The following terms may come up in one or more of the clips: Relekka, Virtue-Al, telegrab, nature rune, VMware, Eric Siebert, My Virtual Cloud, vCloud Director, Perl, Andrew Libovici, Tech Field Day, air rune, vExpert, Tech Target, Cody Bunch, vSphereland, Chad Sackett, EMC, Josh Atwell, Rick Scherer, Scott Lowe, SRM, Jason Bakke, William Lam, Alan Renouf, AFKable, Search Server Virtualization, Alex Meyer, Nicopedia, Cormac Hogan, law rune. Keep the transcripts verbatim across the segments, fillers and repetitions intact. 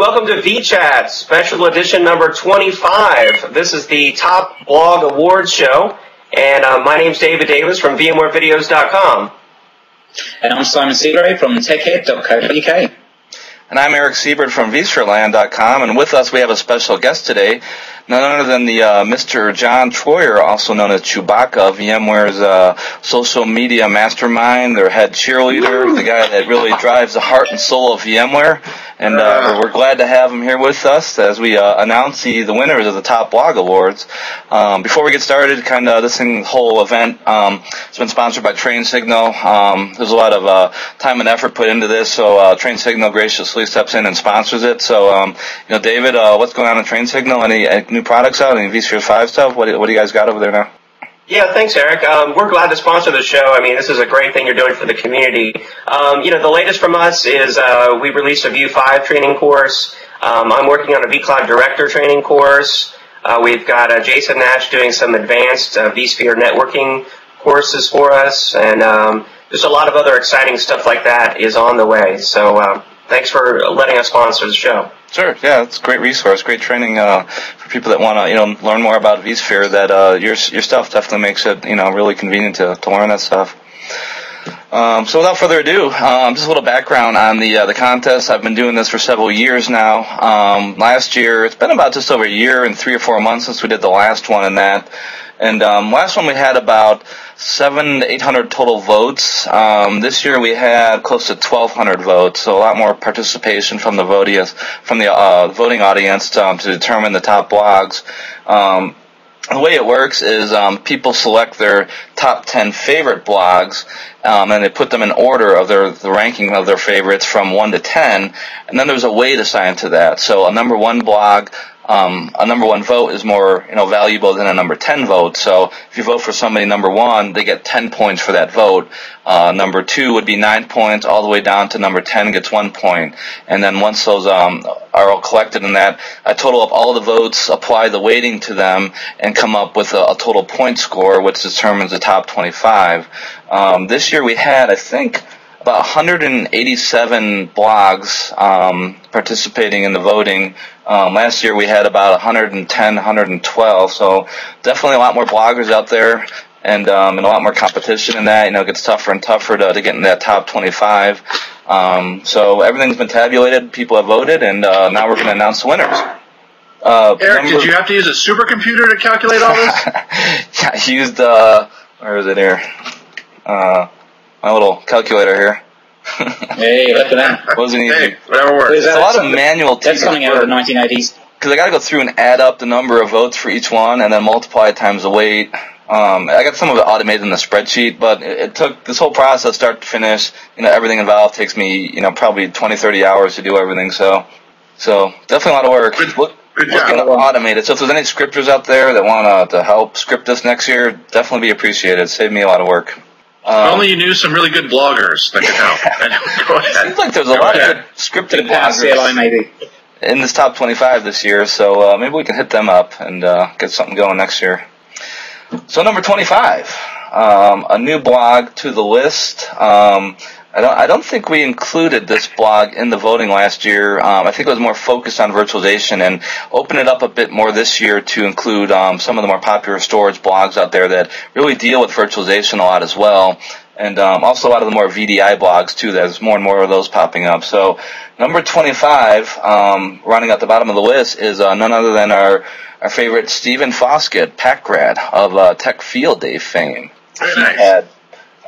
welcome to vChat, special edition number twenty-five. This is the Top Blog Awards show, and uh, my name's David Davis from VMware Videos dot com. And I'm Simon Seagrave from TechHead dot co dot U K. And I'm Eric Siebert from vSphere land dot com, and with us we have a special guest today, none other than the uh, Mister John Troyer, also known as Chewbacca, VMware's uh, social media mastermind, their head cheerleader, the guy that really drives the heart and soul of VMware. And uh, we're glad to have him here with us as we uh, announce the, the winners of the Top Blog Awards. Um, before we get started, kind of this thing, whole event um, has been sponsored by Train Signal. Um, there's a lot of uh, time and effort put into this, so uh, Train Signal graciously steps in and sponsors it. So, um, you know, David, uh, what's going on in Train Signal? Any, any new products out? Any vSphere five stuff? What do, what do you guys got over there now? Yeah, thanks, Eric. Um, we're glad to sponsor the show. I mean, this is a great thing you're doing for the community. Um, you know, the latest from us is uh, we released a Vue five training course. Um, I'm working on a vCloud Director training course. Uh, we've got uh, Jason Nash doing some advanced uh, vSphere networking courses for us, and um, there's a lot of other exciting stuff like that is on the way. So. Um, Thanks for letting us sponsor the show. Sure, yeah, it's a great resource, great training uh, for people that want to, you know, learn more about vSphere. That uh, your your stuff definitely makes it, you know, really convenient to to learn that stuff. Um, so without further ado, um, just a little background on the uh, the contest. I've been doing this for several years now. Um, last year, it's been about just over a year and three or four months since we did the last one, and that. And um, last one we had about seven to eight hundred total votes. Um, this year we had close to twelve hundred votes, so a lot more participation from the votius, from the uh, voting audience to, um, to determine the top blogs. Um, The way it works is um, people select their top ten favorite blogs, um, and they put them in order of their the ranking of their favorites from one to ten. And then there's a weight assigned to that. So a number one blog, um, a number one vote is more you know valuable than a number ten vote. So if you vote for somebody number one, they get ten points for that vote. Uh, number two would be nine points, all the way down to number ten gets one point. And then once those um, are all collected in that, I total up all the votes, apply the weighting to them, and come up with a, a total point score, which determines the top twenty-five. Um, this year we had, I think, about one hundred eighty-seven blogs um, participating in the voting. Um, last year we had about one hundred ten, one hundred twelve, so definitely a lot more bloggers out there. And, um, and a lot more competition in that. You know, it gets tougher and tougher to, to get in that top twenty-five. Um, so everything's been tabulated. People have voted, and uh, now we're going to announce the winners. Uh, Eric, did you have to use a supercomputer to calculate all this? Yeah, I used, uh, where is it here? Uh, my little calculator here. Hey, look at that. Wasn't easy. Hey, whatever works. It's a lot of manual. That's something out of the nineteen eighties. Because I got to go through and add up the number of votes for each one, and then multiply times the weight. Um, I got some of it automated in the spreadsheet, but it, it took this whole process, start to finish. You know, everything involved takes me, you know, probably twenty, thirty hours to do everything. So, so definitely a lot of work. Good, Look, good job. Looking to automate it. So, if there's any scripters out there that want uh, to help script this next year, definitely be appreciated. Saved me a lot of work. Um, only you knew some really good bloggers that could help. Go ahead. It seems like there's a Go lot ahead. of good scripted bloggers maybe in this top twenty-five this year. So uh, maybe we can hit them up and uh, get something going next year. So number twenty-five, um, a new blog to the list. Um, I don't, I don't think we included this blog in the voting last year. Um, I think it was more focused on virtualization, and open it up a bit more this year to include um, some of the more popular storage blogs out there that really deal with virtualization a lot as well. And um, also a lot of the more V D I blogs, too. There's more and more of those popping up. So number twenty-five, um, running at the bottom of the list, is uh, none other than our, our favorite Stephen Foskett, Pack Grad of uh, Tech Field Day fame. Very nice. He had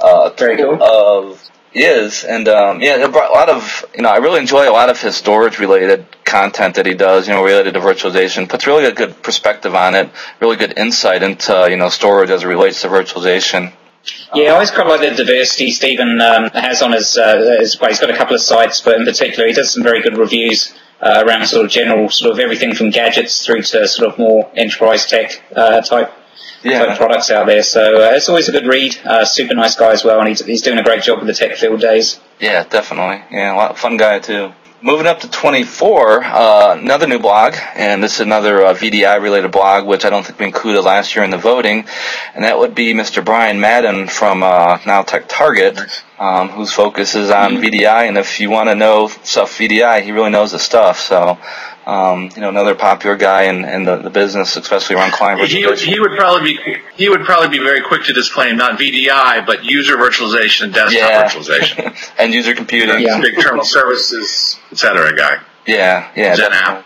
uh, three of is, and um, yeah, a lot of, you know, I really enjoy a lot of his storage-related content that he does, you know, related to virtualization. Puts really a good perspective on it, really good insight into, you know, storage as it relates to virtualization. Yeah, I always quite like the diversity Stephen um, has on his, uh, his well, he's got a couple of sites, but in particular he does some very good reviews uh, around sort of general, sort of everything from gadgets through to sort of more enterprise tech uh, type, yeah. type products out there. So uh, it's always a good read, uh, super nice guy as well, and he's, he's doing a great job with the Tech Field Days. Yeah, definitely. Yeah, a lot of fun guy too. Moving up to twenty-four, uh, another new blog, and this is another uh, V D I-related blog, which I don't think we included last year in the voting, and that would be Mister Brian Madden from uh, now Tech Target, um, whose focus is on V D I, and if you want to know stuff V D I, he really knows the stuff, so... Um, you know, another popular guy in, in the, the business, especially around client virtualization. He, he would probably be he would probably be very quick to disclaim not V D I, but user virtualization, and desktop yeah. virtualization, and user computing, yeah. big terminal services, et cetera. Guy. Yeah, yeah. Gen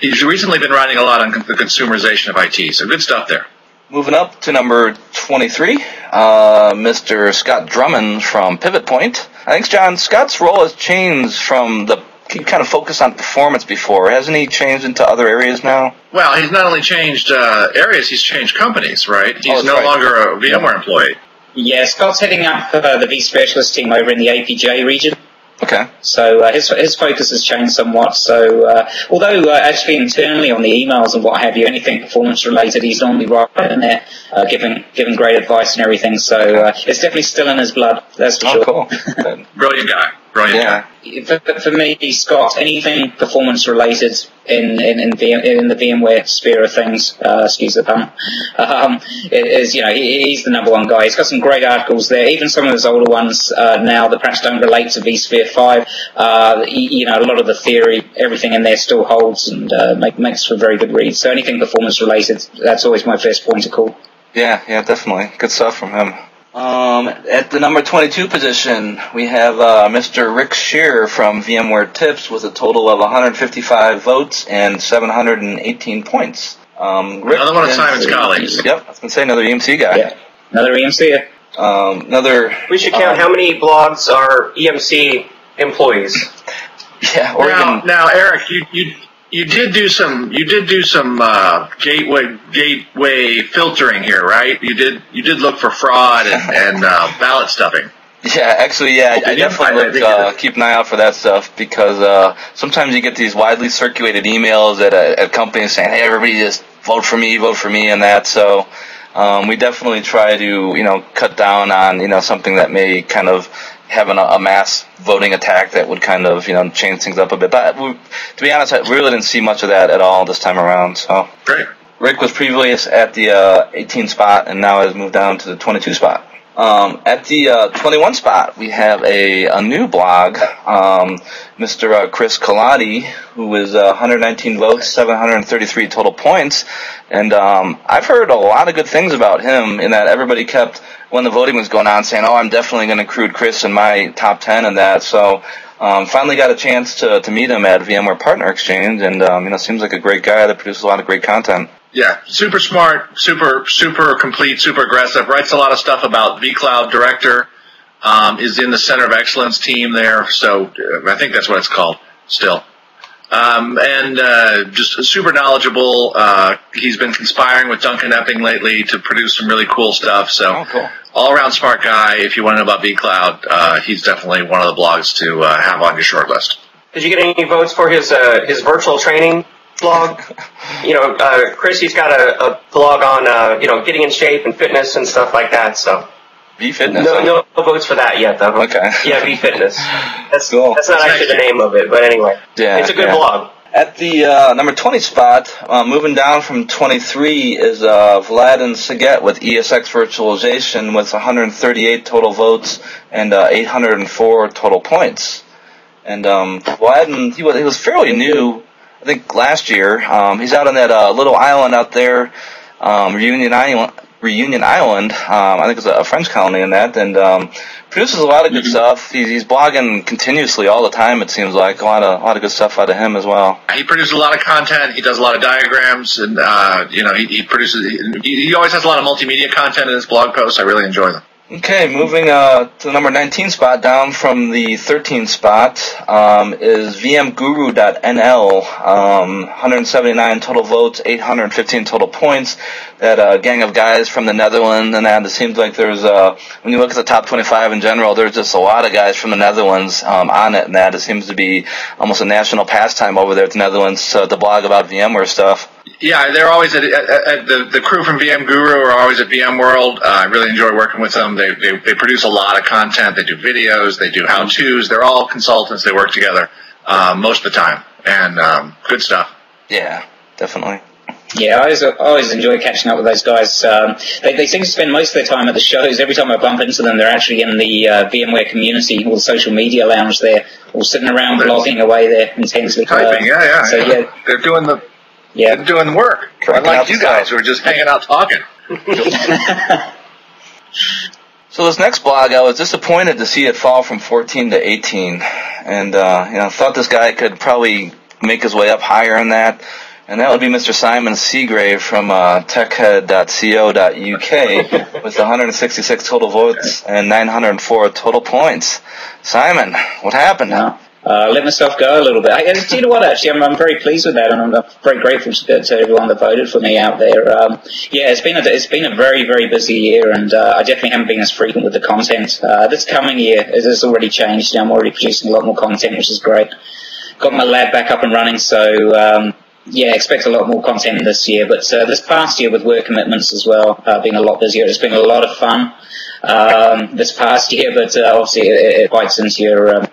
He's recently been writing a lot on the consumerization of I T, so good stuff there. Moving up to number twenty-three, uh, Mister Scott Drummond from Pivot Point. Thanks, John. Scott's role has changed from the. He kind of focused on performance before. Hasn't he changed into other areas now? Well, he's not only changed uh, areas, he's changed companies, right? He's oh, no right. longer a VMware employee. Yeah, Scott's heading up uh, the vSpecialist team over in the A P J region. Okay. So uh, his, his focus has changed somewhat. So uh, although uh, actually internally on the emails and what have you, anything performance related, he's normally right in there, uh, giving giving great advice and everything. So uh, it's definitely still in his blood. That's for oh, sure. Cool. Brilliant guy. Brilliant yeah. guy. For, for me, Scott, anything performance related in in in, v, in the VMware sphere of things, uh, excuse the pun, um, is you know he, he's the number one guy. He's got some great articles there. Even some of his older ones uh, now that perhaps don't relate to vSphere five. Uh, you know, a lot of the theory, everything in there still holds and uh, make, makes for very good reads. So anything performance related, that's always my first point of call. Yeah, yeah, definitely. Good stuff from him. Um, at the number twenty-two position, we have uh, Mister Rick Scherer from VMware Tips with a total of one hundred fifty-five votes and seven hundred eighteen points. Um, Rick another one of Simon's colleagues. Yep, I was going to say another E M C guy. Yeah, another E M C. Um, another. We should count um, how many blogs are E M C employees. Yeah. Or now, even, now, Eric, you you you did do some you did do some uh, gateway gateway filtering here, right? You did you did look for fraud and, and uh, ballot stuffing. Yeah, actually, yeah, I, I definitely look, uh, keep an eye out for that stuff because uh, sometimes you get these widely circulated emails at, a, at companies saying, "Hey, everybody, just vote for me, vote for me," and that. So um, we definitely try to you know cut down on you know something that may kind of having a, a mass voting attack that would kind of, you know, change things up a bit. But we, to be honest, I really didn't see much of that at all this time around. So great. Rick was previously at the uh, eighteen spot and now has moved down to the twenty-two spot. Um, at the uh, twenty-one spot, we have a, a new blog, um, Mister Uh, Chris Kaladi, who is uh, one hundred nineteen votes, seven hundred thirty-three total points. And um, I've heard a lot of good things about him in that everybody kept, when the voting was going on, saying, oh, I'm definitely going to include Chris in my top ten and that. So um, finally got a chance to, to meet him at VMware Partner Exchange, and um, you know, seems like a great guy that produces a lot of great content. Yeah, super smart, super super complete, super aggressive, writes a lot of stuff about vCloud Director, um, is in the Center of Excellence team there, so I think that's what it's called still. Um, and uh, just super knowledgeable. Uh, he's been conspiring with Duncan Epping lately to produce some really cool stuff, so oh, cool. all-around smart guy. If you want to know about vCloud, uh, he's definitely one of the blogs to uh, have on your short list. Did you get any votes for his, uh, his virtual training blog? You know, uh, Chris, he's got a, a blog on, uh, you know, getting in shape and fitness and stuff like that, so. V-Fitness? No, no, no votes for that yet, though. Okay. Yeah, V-Fitness. That's, cool. that's not that's actually nice. The name of it, but anyway. Yeah, it's a good yeah. blog. At the uh, number twenty spot, uh, moving down from twenty-three is uh, Vlad and Saget with E S X Virtualization with one hundred thirty-eight total votes and uh, eight hundred four total points. And um, Vlad, he was, he was fairly new. I think last year, um, he's out on that uh, little island out there, um, Reunion Island. Reunion Island, um, I think it's a French colony in that, and um, produces a lot of good mm-hmm. stuff. He's, he's blogging continuously all the time, it seems like. A lot of a lot of good stuff out of him as well. He produces a lot of content. He does a lot of diagrams, and uh, you know, he, he produces. He, he always has a lot of multimedia content in his blog posts. I really enjoy them. Okay, moving uh, to the number nineteen spot, down from the thirteen spot, um, is V M Guru dot N L, um, one hundred seventy-nine total votes, eight hundred fifteen total points. That uh, gang of guys from the Netherlands, and that, it seems like there's, uh, when you look at the top twenty-five in general, there's just a lot of guys from the Netherlands um, on it, and that it seems to be almost a national pastime over there at the Netherlands, uh, the blog about VMware stuff. Yeah, they're always at, at, at the the crew from V M Guru are always at VMworld. Uh, I really enjoy working with them. They, they they produce a lot of content. They do videos. They do how tos. They're all consultants. They work together. uh, most of the time, and um, good stuff. Yeah, definitely. Yeah, I always, I always enjoy catching up with those guys. Um, they, they seem to spend most of their time at the shows. Every time I bump into them, they're actually in the uh, VMware community or the social media lounge there, or sitting around blogging away there intensely. Typing, yeah, yeah. So, yeah. yeah. They're doing the yeah. they're doing the work. Correct. Unlike you guys who are just hanging out talking. So this next blog, I was disappointed to see it fall from fourteen to eighteen, and uh, you know, thought this guy could probably make his way up higher on that. And that would be Mister Simon Seagrave from uh, techhead dot co dot U K with one hundred sixty-six total votes and nine hundred four total points. Simon, what happened? No. Uh, let myself go a little bit. I, do you know what, actually, I'm, I'm very pleased with that, and I'm very grateful to, to everyone that voted for me out there. Um, yeah, it's been, a, it's been a very, very busy year, and uh, I definitely haven't been as frequent with the content. Uh, this coming year, it has already changed. I'm already producing a lot more content, which is great. Got my lab back up and running, so... Um, Yeah, expect a lot more content this year, but uh, this past year with work commitments as well, uh, being a lot busier, it's been a lot of fun um, this past year, but uh, obviously it, it bites into your um,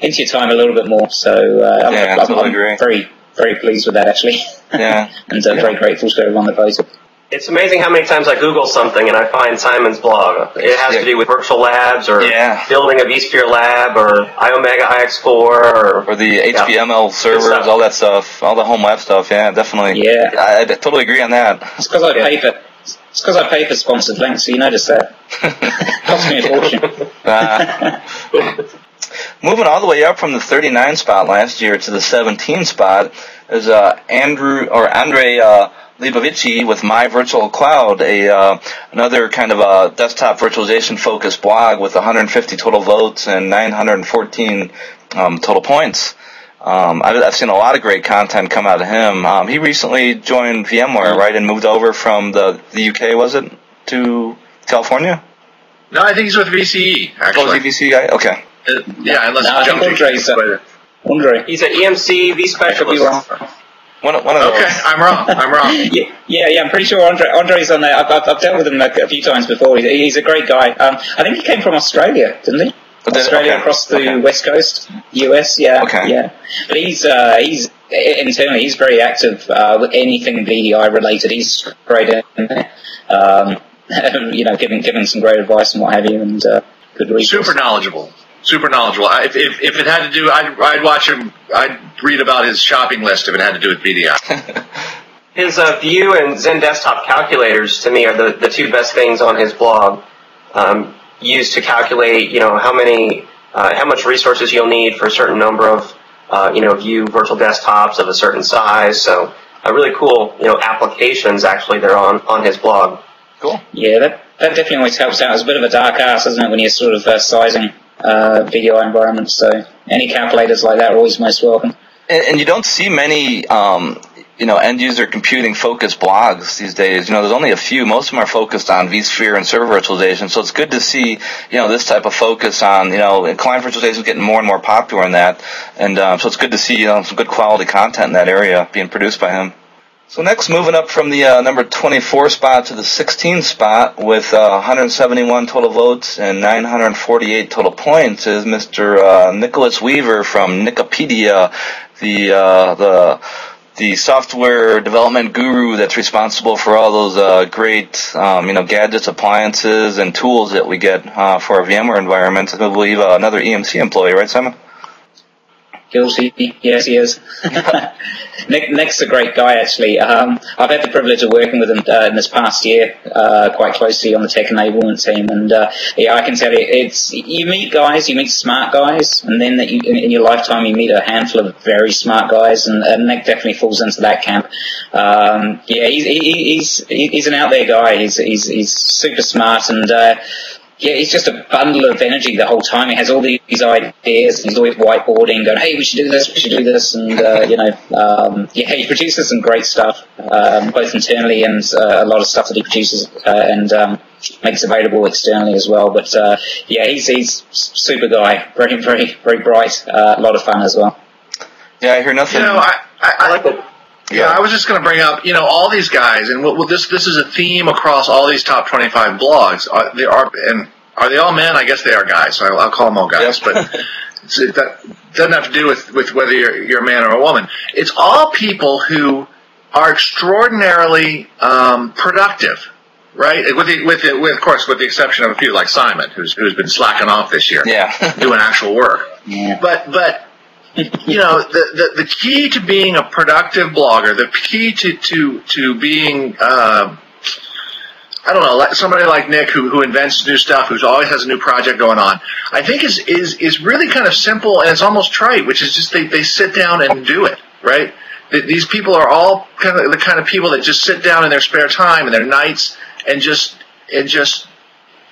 into your time a little bit more, so uh, I'm, yeah, I'm, I'm very, very pleased with that, actually. Yeah. And uh, yeah. very grateful to everyone that voted. It's amazing how many times I Google something and I find Simon's blog. It has yeah. to do with virtual labs or yeah. building a vSphere lab or iOmega I X four or, or the yeah. H P M L servers, all that stuff, all the home lab stuff. Yeah, definitely. Yeah, I, I totally agree on that. It's because I yeah. pay for it's because I pay for sponsored links, so you notice that. Cost me a fortune. uh, moving all the way up from the thirty-nine spot last year to the seventeen spot is uh, Andrew or Andre. Uh, Libovici with My Virtual Cloud, a uh, another kind of a desktop virtualization focused blog with one hundred fifty total votes and nine hundred fourteen um, total points. Um, I've, I've seen a lot of great content come out of him. Um, he recently joined VMware, right, and moved over from the the U K, was it, to California? No, I think he's with V C E. Actually, oh, is he V C E guy? Okay. Uh, yeah, unless no, John Andre's Andre. He's an E M C V specialist. One, one of okay, I'm wrong. I'm wrong. yeah, yeah, yeah, I'm pretty sure Andre, Andre's on there. I've, I've, I've dealt with him a few times before. He's, he's a great guy. Um, I think he came from Australia, didn't he? But Australia okay. across the okay. West Coast, U S. Yeah, okay. yeah. But he's uh, he's internally he's very active uh, with anything V D I related. He's great in there. Um, you know, giving giving some great advice and what have you, and uh, good resources. Super knowledgeable. Super knowledgeable. If, if, if it had to do, I'd, I'd watch him, I'd read about his shopping list if it had to do with V D I. His uh, View and Zen Desktop calculators, to me, are the, the two best things on his blog, um, used to calculate, you know, how many, uh, how much resources you'll need for a certain number of, uh, you know, View virtual desktops of a certain size. So uh, really cool, you know, applications, actually, they're on, on his blog. Cool. Yeah, that, that definitely always helps out. It's a bit of a dark ass, isn't it, when you're sort of uh, sizing Uh, video environment, so any calculators like that are always most welcome. And, and you don't see many, um, you know, end-user computing-focused blogs these days. You know, there's only a few. Most of them are focused on vSphere and server virtualization, so it's good to see, you know, this type of focus on, you know, and client virtualization is getting more and more popular in that, and um, so it's good to see, you know, some good quality content in that area being produced by him. So next, moving up from the uh, number twenty-four spot to the sixteen spot with uh, one hundred seventy-one total votes and nine hundred forty-eight total points is Mister Uh, Nicholas Weaver from Nicopedia, the uh, the the software development guru that's responsible for all those uh, great um, you know, gadgets, appliances, and tools that we get uh, for our VMware environments. I believe uh, another E M C employee, right, Simon? Guilty. Yes, he is. Nick, Nick's a great guy, actually. Um, I've had the privilege of working with him uh, in this past year uh, quite closely on the tech enablement team, and uh, yeah, I can tell you, it's you meet guys, you meet smart guys, and then that you, in, in your lifetime you meet a handful of very smart guys, and, and Nick definitely falls into that camp. Um, yeah, he's he, he's he's an out there guy. He's he's he's super smart, and. Uh, Yeah, he's just a bundle of energy the whole time. He has all these ideas, and he's always whiteboarding, going, hey, we should do this, we should do this, and, uh, you know, um, yeah, he produces some great stuff, um, both internally and uh, a lot of stuff that he produces uh, and um, makes available externally as well. But, uh, yeah, he's he's super guy, very, very, very bright, uh, a lot of fun as well. Yeah, I hear nothing. You know, I, I, I like it. Yeah, I was just going to bring up, you know, all these guys, and well, this this is a theme across all these top twenty-five blogs. Are they are and are they all men? I guess they are guys, so I'll, I'll call them all guys. Yep. But It doesn't have to do with, with whether you're, you're a man or a woman. It's all people who are extraordinarily um, productive, right? With, the, with, the, with, of course, with the exception of a few like Simon, who's who's been slacking off this year, yeah, doing actual work. Yeah. But but you know, the, the the key to being a productive blogger, the key to to to being uh, I don't know, like somebody like Nick who, who invents new stuff, who's always has a new project going on, I think is, is, is really kind of simple, and it's almost trite, which is just they, they sit down and do it, right? These people are all kind of the kind of people that just sit down in their spare time and their nights and just, and just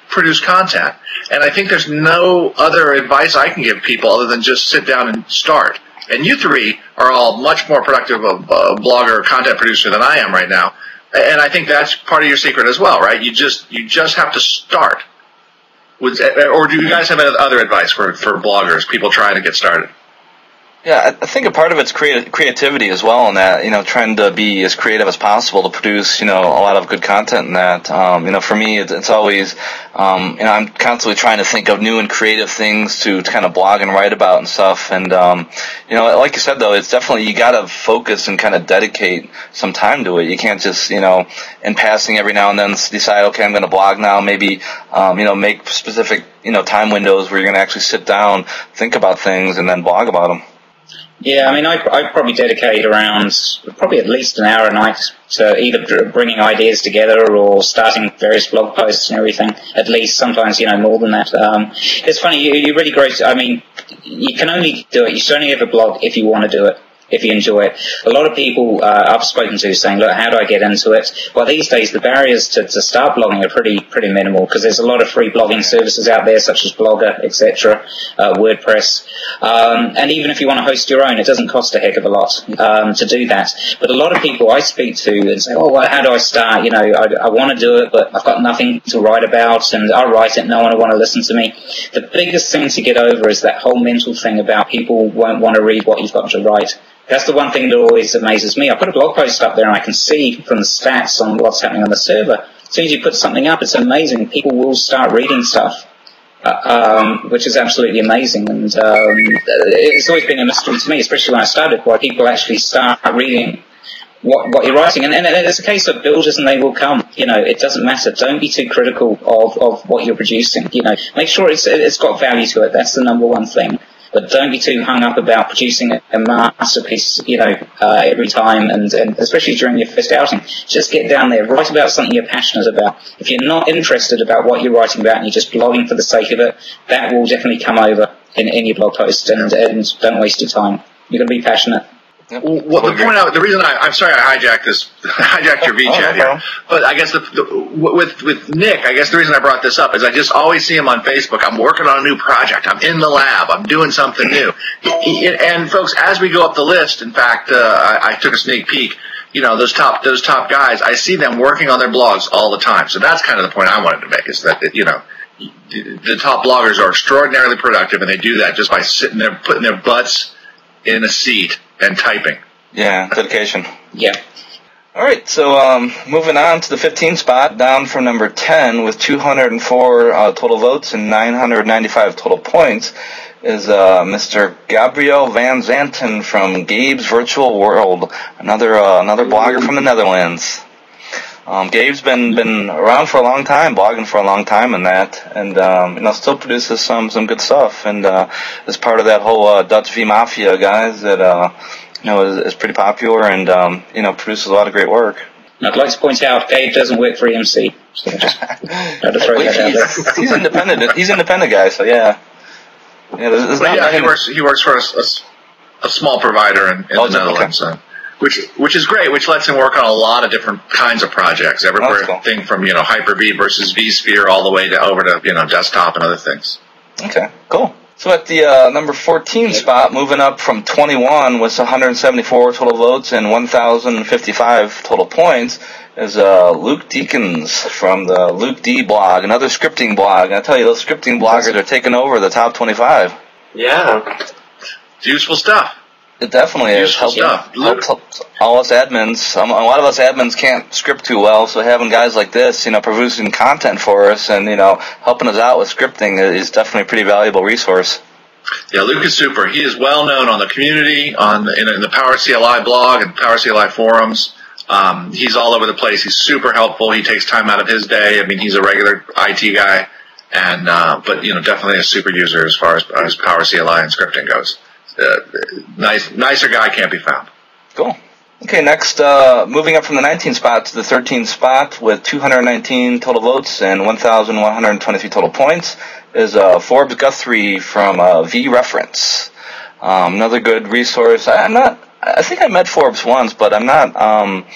produce content. And I think there's no other advice I can give people other than just sit down and start. And you three are all much more productive of a blogger or content producer than I am right now. And I think that's part of your secret as well, right? You just you just have to start. With, or do you guys have other advice for, for bloggers, people trying to get started? Yeah, I think a part of it's creat creativity as well, in that, you know, trying to be as creative as possible to produce, you know, a lot of good content in that. Um, you know, for me, it's, it's always, um, you know, I'm constantly trying to think of new and creative things to, to kind of blog and write about and stuff. And, um, you know, like you said, though, it's definitely, you got to focus and kind of dedicate some time to it. You can't just, you know, in passing every now and then decide, okay, I'm going to blog now, maybe, um, you know, make specific, you know, time windows where you're going to actually sit down, think about things, and then blog about them. Yeah, I mean, I, I probably dedicate around probably at least an hour a night to either bringing ideas together or starting various blog posts and everything. At least, sometimes, you know, more than that. Um, it's funny, you, you really grow. I mean, you can only do it. You should only have a blog if you want to do it, if you enjoy it. A lot of people uh, I've spoken to saying, look, how do I get into it? Well, these days, the barriers to, to start blogging are pretty pretty minimal, because there's a lot of free blogging services out there, such as Blogger, et cetera, uh, WordPress. Um, and even if you want to host your own, it doesn't cost a heck of a lot um, to do that. But a lot of people I speak to and say, oh, well, how do I start? You know, I, I want to do it, but I've got nothing to write about, and I'll write it, no one will want to listen to me. The biggest thing to get over is that whole mental thing about people won't want to read what you've got to write. That's the one thing that always amazes me. I put a blog post up there and I can see from the stats on what's happening on the server. As soon as you put something up, it's amazing. People will start reading stuff, uh, um, which is absolutely amazing. And um, it's always been a mystery to me, especially when I started, why people actually start reading what, what you're writing. And, and it's a case of builders and they will come. You know, it doesn't matter. Don't be too critical of, of what you're producing. You know, make sure it's, it's got value to it. That's the number one thing. But don't be too hung up about producing a masterpiece, you know, uh, every time, and, and especially during your first outing. Just get down there, write about something you're passionate about. If you're not interested about what you're writing about and you're just blogging for the sake of it, that will definitely come over in, in your blog post, and, and don't waste your time. You're going to be passionate. Well, the point out, the reason I, I'm sorry I hijacked this, hijacked your V chat here, but I guess the, the, with with Nick, I guess the reason I brought this up is I just always see him on Facebook. I'm working on a new project. I'm in the lab. I'm doing something new. And folks, as we go up the list, in fact, uh, I, I took a sneak peek. You know, those top those top guys, I see them working on their blogs all the time. So that's kind of the point I wanted to make, is that, you know, the top bloggers are extraordinarily productive, and they do that just by sitting there, putting their butts in a seat and typing. Yeah, dedication. Yeah. All right, so um, moving on to the fifteenth spot, down from number ten with two hundred four uh, total votes and nine hundred ninety-five total points, is uh, Mister Gabriel Van Zanten from Gabe's Virtual World, another uh, another blogger from the Netherlands. Um, Gabe's been been around for a long time, blogging for a long time, and that, and um, you know, still produces some some good stuff. And uh, as part of that whole uh, Dutch V Mafia guys, that uh, you know, is, is pretty popular, and um, you know, produces a lot of great work. I'd like to point out, Gabe doesn't work for E M C. So just had to throw that out there. He's independent. He's an independent guy, so yeah. Yeah, there's, there's well, not yeah he works. He works for a, a, a small provider in, in oh, the Netherlands. Okay. So. Which, which is great, which lets him work on a lot of different kinds of projects. Everything cool. from, you know, Hyper-V versus vSphere all the way to over to, you know, desktop and other things. Okay, cool. So at the uh, number fourteen spot, moving up from twenty-one with one hundred seventy-four total votes and one thousand fifty-five total points, is uh, Luc Dekens from the Luc D blog, another scripting blog. And I tell you, those scripting bloggers are taking over the top twenty-five. Yeah. It's useful stuff. It definitely is. Helps, helps all us admins. Um, a lot of us admins can't script too well, so having guys like this, you know, producing content for us and, you know, helping us out with scripting is definitely a pretty valuable resource. Yeah, Luc is super. He is well known on the community, on the, in, in the Power C L I blog and Power C L I forums. Um, he's all over the place. He's super helpful. He takes time out of his day. I mean, he's a regular I T guy, and uh, but you know, definitely a super user as far as, as Power C L I and scripting goes. Uh, nice, nicer guy can't be found. Cool. Okay, next, uh, moving up from the nineteenth spot to the thirteenth spot with two hundred nineteen total votes and one thousand one hundred twenty-three total points is uh, Forbes Guthrie from uh, V Reference. Um, another good resource. I, I'm not. I think I met Forbes once, but I'm not um,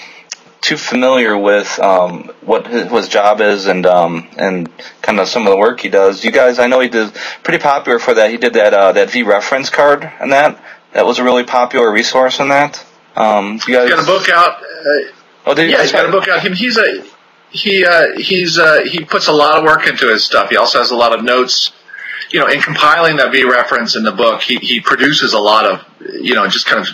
too familiar with um, what his, what his job is and um, and kind of some of the work he does. You guys, I know he did pretty popular for that. He did that uh, that V Reference card, and that that was a really popular resource in that. Um, he's got a book out. Uh, oh, did yeah, he's got a book out. He, he's a he. Uh, he's uh, he puts a lot of work into his stuff. He also has a lot of notes. You know, in compiling that V Reference in the book, he he produces a lot of you know just kind of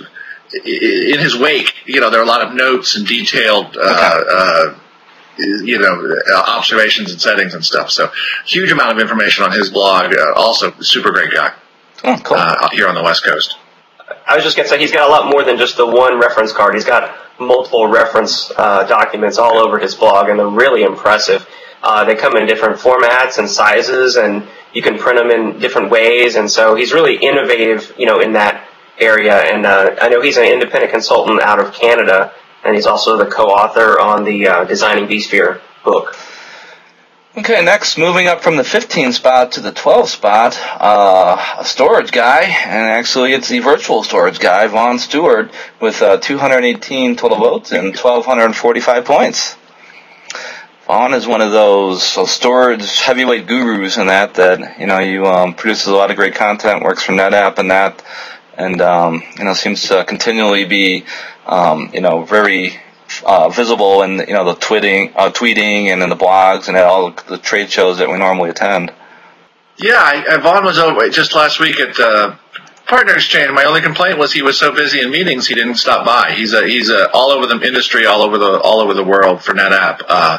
in his wake. You know, there are a lot of notes and detailed. Uh, okay. uh, you know, observations and settings and stuff. So, huge amount of information on his blog. Uh, also, super great guy. Oh, cool. Uh, out here on the West Coast. I was just going to say he's got a lot more than just the one reference card. He's got multiple reference uh, documents all over his blog, and they're really impressive. Uh, they come in different formats and sizes, and you can print them in different ways. And so he's really innovative, you know, in that area. And uh, I know he's an independent consultant out of Canada, and he's also the co-author on the uh, Designing vSphere book. Okay, next, moving up from the fifteenth spot to the twelfth spot, uh, a storage guy, and actually it's the virtual storage guy, Vaughn Stewart, with uh, two hundred eighteen total votes and one thousand two hundred forty-five points. Vaughn is one of those so storage heavyweight gurus in that, that, you know, you um, produces a lot of great content, works for NetApp and that, and, um, you know, seems to continually be, um, you know, very... Uh, visible in you know the tweeting, uh, tweeting, and in the blogs, and at all the trade shows that we normally attend. Yeah, I, I, Vaughn was over just last week at the Partner Exchange. My only complaint was he was so busy in meetings he didn't stop by. He's a he's a all over the industry, all over the all over the world for NetApp. Uh,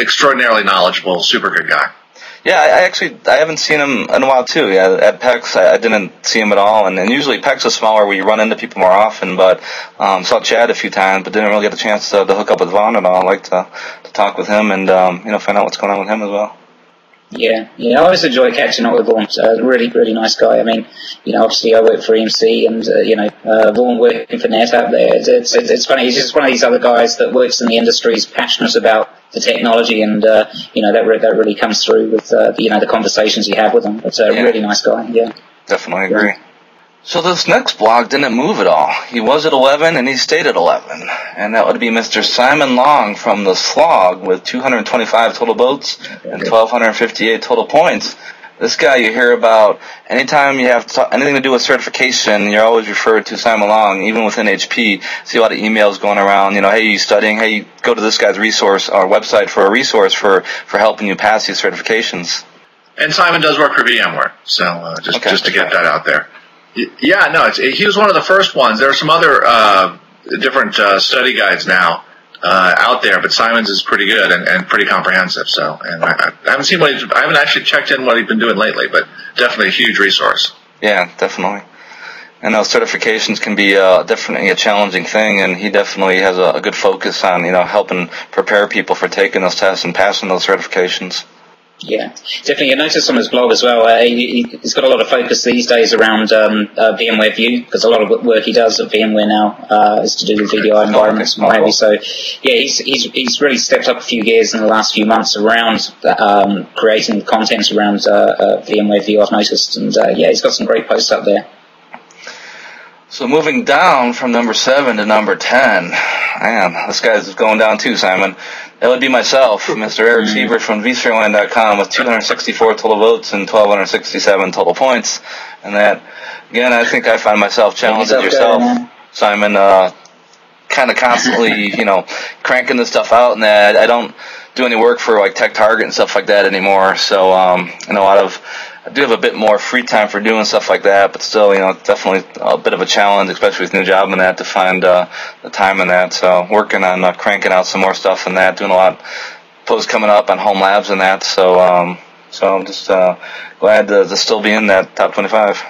extraordinarily knowledgeable, super good guy. Yeah, I actually I haven't seen him in a while too. Yeah, at PEX I, I didn't see him at all, and, and usually PEX is smaller where you run into people more often. But um, saw Chad a few times, but didn't really get a chance to, to hook up with Vaughn at all. I like to, to talk with him and um, you know find out what's going on with him as well. Yeah, yeah, I always enjoy catching up with Vaughn. So really, really nice guy. I mean, you know, obviously I work for E M C, and uh, you know, uh, Vaughn working for NetApp there. It's, it's it's funny. He's just one of these other guys that works in the industry, is passionate about the technology, and uh, you know that re that really comes through with uh, you know the conversations you have with him. It's a yeah. really nice guy. Yeah, definitely agree. Yeah. So this next blog didn't move at all. He was at eleven, and he stayed at eleven, and that would be Mister Simon Long from the Slog with two hundred twenty-five total votes and one thousand two hundred fifty-eight total points. This guy you hear about anytime you have to talk, anything to do with certification, you're always referred to Simon Long, even within H P. See a lot of emails going around, you know, hey, you studying? Hey, go to this guy's resource or website for a resource for, for helping you pass these certifications. And Simon does work for VMware, so uh, just, okay. just to get that out there. Yeah, no, it's, he was one of the first ones. There are some other uh, different uh, study guides now uh, out there, but Simon's is pretty good and, and pretty comprehensive. So, and I, I haven't seen what he's, I haven't actually checked in what he's been doing lately, but definitely a huge resource. Yeah, definitely. And those certifications can be uh, definitely a challenging thing, and he definitely has a, a good focus on you know helping prepare people for taking those tests and passing those certifications. Yeah, definitely. I noticed on his blog as well, uh, he, he's got a lot of focus these days around um, uh, VMware View, because a lot of work he does at VMware now uh, is to do with V D I environments and what have you. So, yeah, he's, he's, he's really stepped up a few gears in the last few months around um, creating content around uh, uh, VMware View, I've noticed. And, uh, yeah, he's got some great posts up there. So moving down from number seven to number ten, man, this guy's going down too, Simon. That would be myself, Mister Eric Siebert from vSphereLine dot com with two hundred sixty-four total votes and one thousand two hundred sixty-seven total points. And that, again, I think I find myself challenged as yourself, guy, Simon, uh, kind of constantly, you know, cranking this stuff out, and that I don't do any work for like Tech Target and stuff like that anymore. So, um, and a lot of, I do have a bit more free time for doing stuff like that, but still, you know, it's definitely a bit of a challenge, especially with new job and that, to find uh, the time in that. So working on uh, cranking out some more stuff in that, doing a lot of posts coming up on home labs and that. So, um, so I'm just uh, glad to, to still be in that top twenty-five.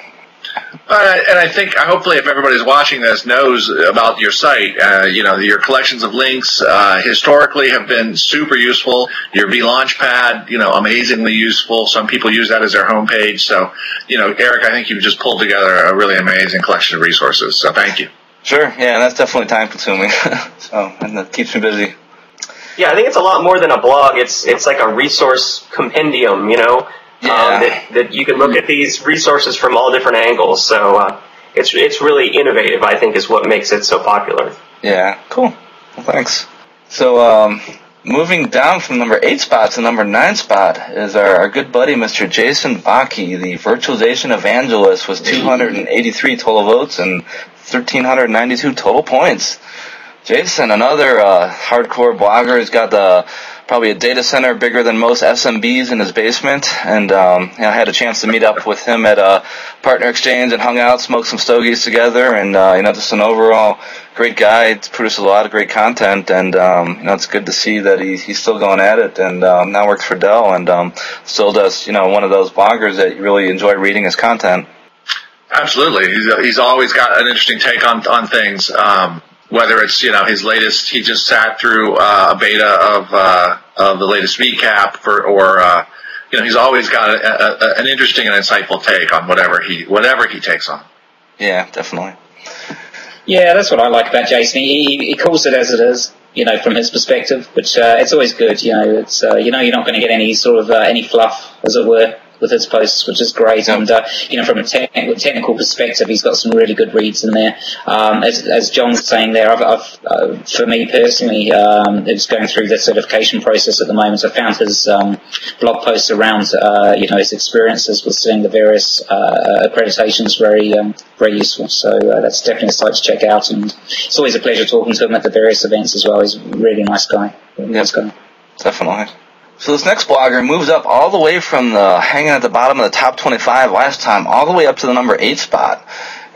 Uh, and I think, hopefully, if everybody's watching this, knows about your site. Uh, you know, your collections of links uh, historically have been super useful. Your vLaunchpad, you know, amazingly useful. Some people use that as their homepage. So, you know, Eric, I think you've just pulled together a really amazing collection of resources. So, thank you. Sure. Yeah, that's definitely time-consuming. so, and that keeps me busy. Yeah, I think it's a lot more than a blog. It's it's like a resource compendium, you know. Yeah. Um, that, that you can look at these resources from all different angles. So uh, it's it's really innovative, I think, is what makes it so popular. Yeah, cool. Well, thanks. So um, moving down from number eight spot to number nine spot is our, our good buddy, Mister Jason Bakke. The virtualization evangelist was two hundred eighty-three total votes and one thousand three hundred ninety-two total points. Jason, another uh, hardcore blogger, he's got the probably a data center bigger than most S M Bs in his basement, and um, you know, I had a chance to meet up with him at a partner exchange and hung out, smoked some stogies together, and uh, you know, just an overall great guy. He's produced a lot of great content, and um, you know, it's good to see that he, he's still going at it, and um, now works for Dell, and um, still does, you know, one of those bloggers that you really enjoy reading his content. Absolutely, he's, he's always got an interesting take on on things. Um, Whether it's, you know, his latest, he just sat through uh, a beta of uh, of the latest V CAP, for, or uh, you know, he's always got a, a, an interesting and insightful take on whatever he whatever he takes on. Yeah, definitely. Yeah, that's what I like about Jason. He he calls it as it is, you know, from his perspective, which uh, it's always good. You know, it's uh, you know, you're not going to get any sort of uh, any fluff, as it were, with his posts, which is great. And uh, you know, from a te technical perspective, he's got some really good reads in there. Um, as, as John's saying there, I've, I've, uh, for me personally, um, it's going through the certification process at the moment. I found his um, blog posts around uh, you know, his experiences with seeing the various uh, accreditations very um, very useful. So uh, that's definitely a site to check out, and it's always a pleasure talking to him at the various events as well. He's a really nice guy. Really nice guy. Definitely. So this next blogger moves up all the way from the hanging at the bottom of the top twenty-five last time, all the way up to the number eight spot.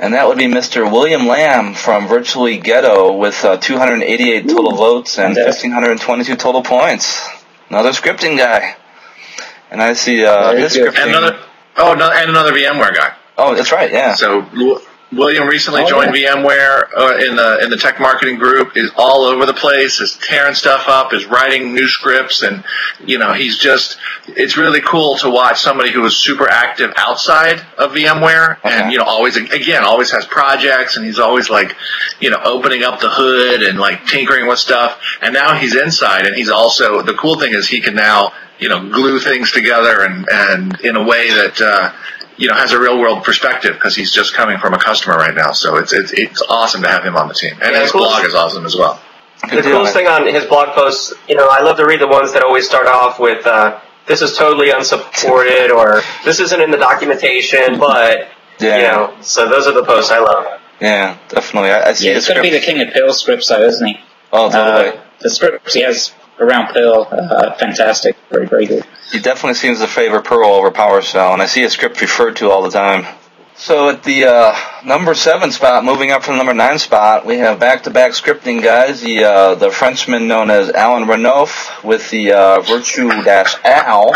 And that would be Mister William Lam from Virtually Ghetto with uh, two hundred eighty-eight total votes and one thousand five hundred twenty-two total points. Another scripting guy. And I see uh, his scripting. And another, oh, no, and another VMware guy. Oh, that's right, yeah. So William recently oh, joined yeah. VMware uh, in the in the tech marketing group. Is all over the place. Is tearing stuff up. Is writing new scripts, and you know, he's just. It's really cool to watch somebody who is super active outside of VMware, okay. and you know, always again, always has projects, and he's always like, you know, opening up the hood and like tinkering with stuff. And now he's inside, and he's also, the cool thing is he can now, you know, glue things together and and in a way that. Uh, You know, has a real world perspective, because he's just coming from a customer right now, so it's it's it's awesome to have him on the team, and yeah, his blog is awesome as well. The coolest thing on his blog posts, you know, I love to read the ones that always start off with uh, "This is totally unsupported" or "This isn't in the documentation," but yeah. you know, so those are the posts I love. Yeah, definitely. I, I see. Yeah, he's going to be the king of Perl scripts, though, isn't he? Oh, totally. Uh, the scripts he has around Perl, uh, fantastic, very, very good. He definitely seems to favor Perl over PowerShell, and I see a script referred to all the time. So at the uh, number seven spot, moving up from the number nine spot, we have back-to-back scripting guys, the uh, the Frenchman known as Alan Renouf with the uh, Virtue-Al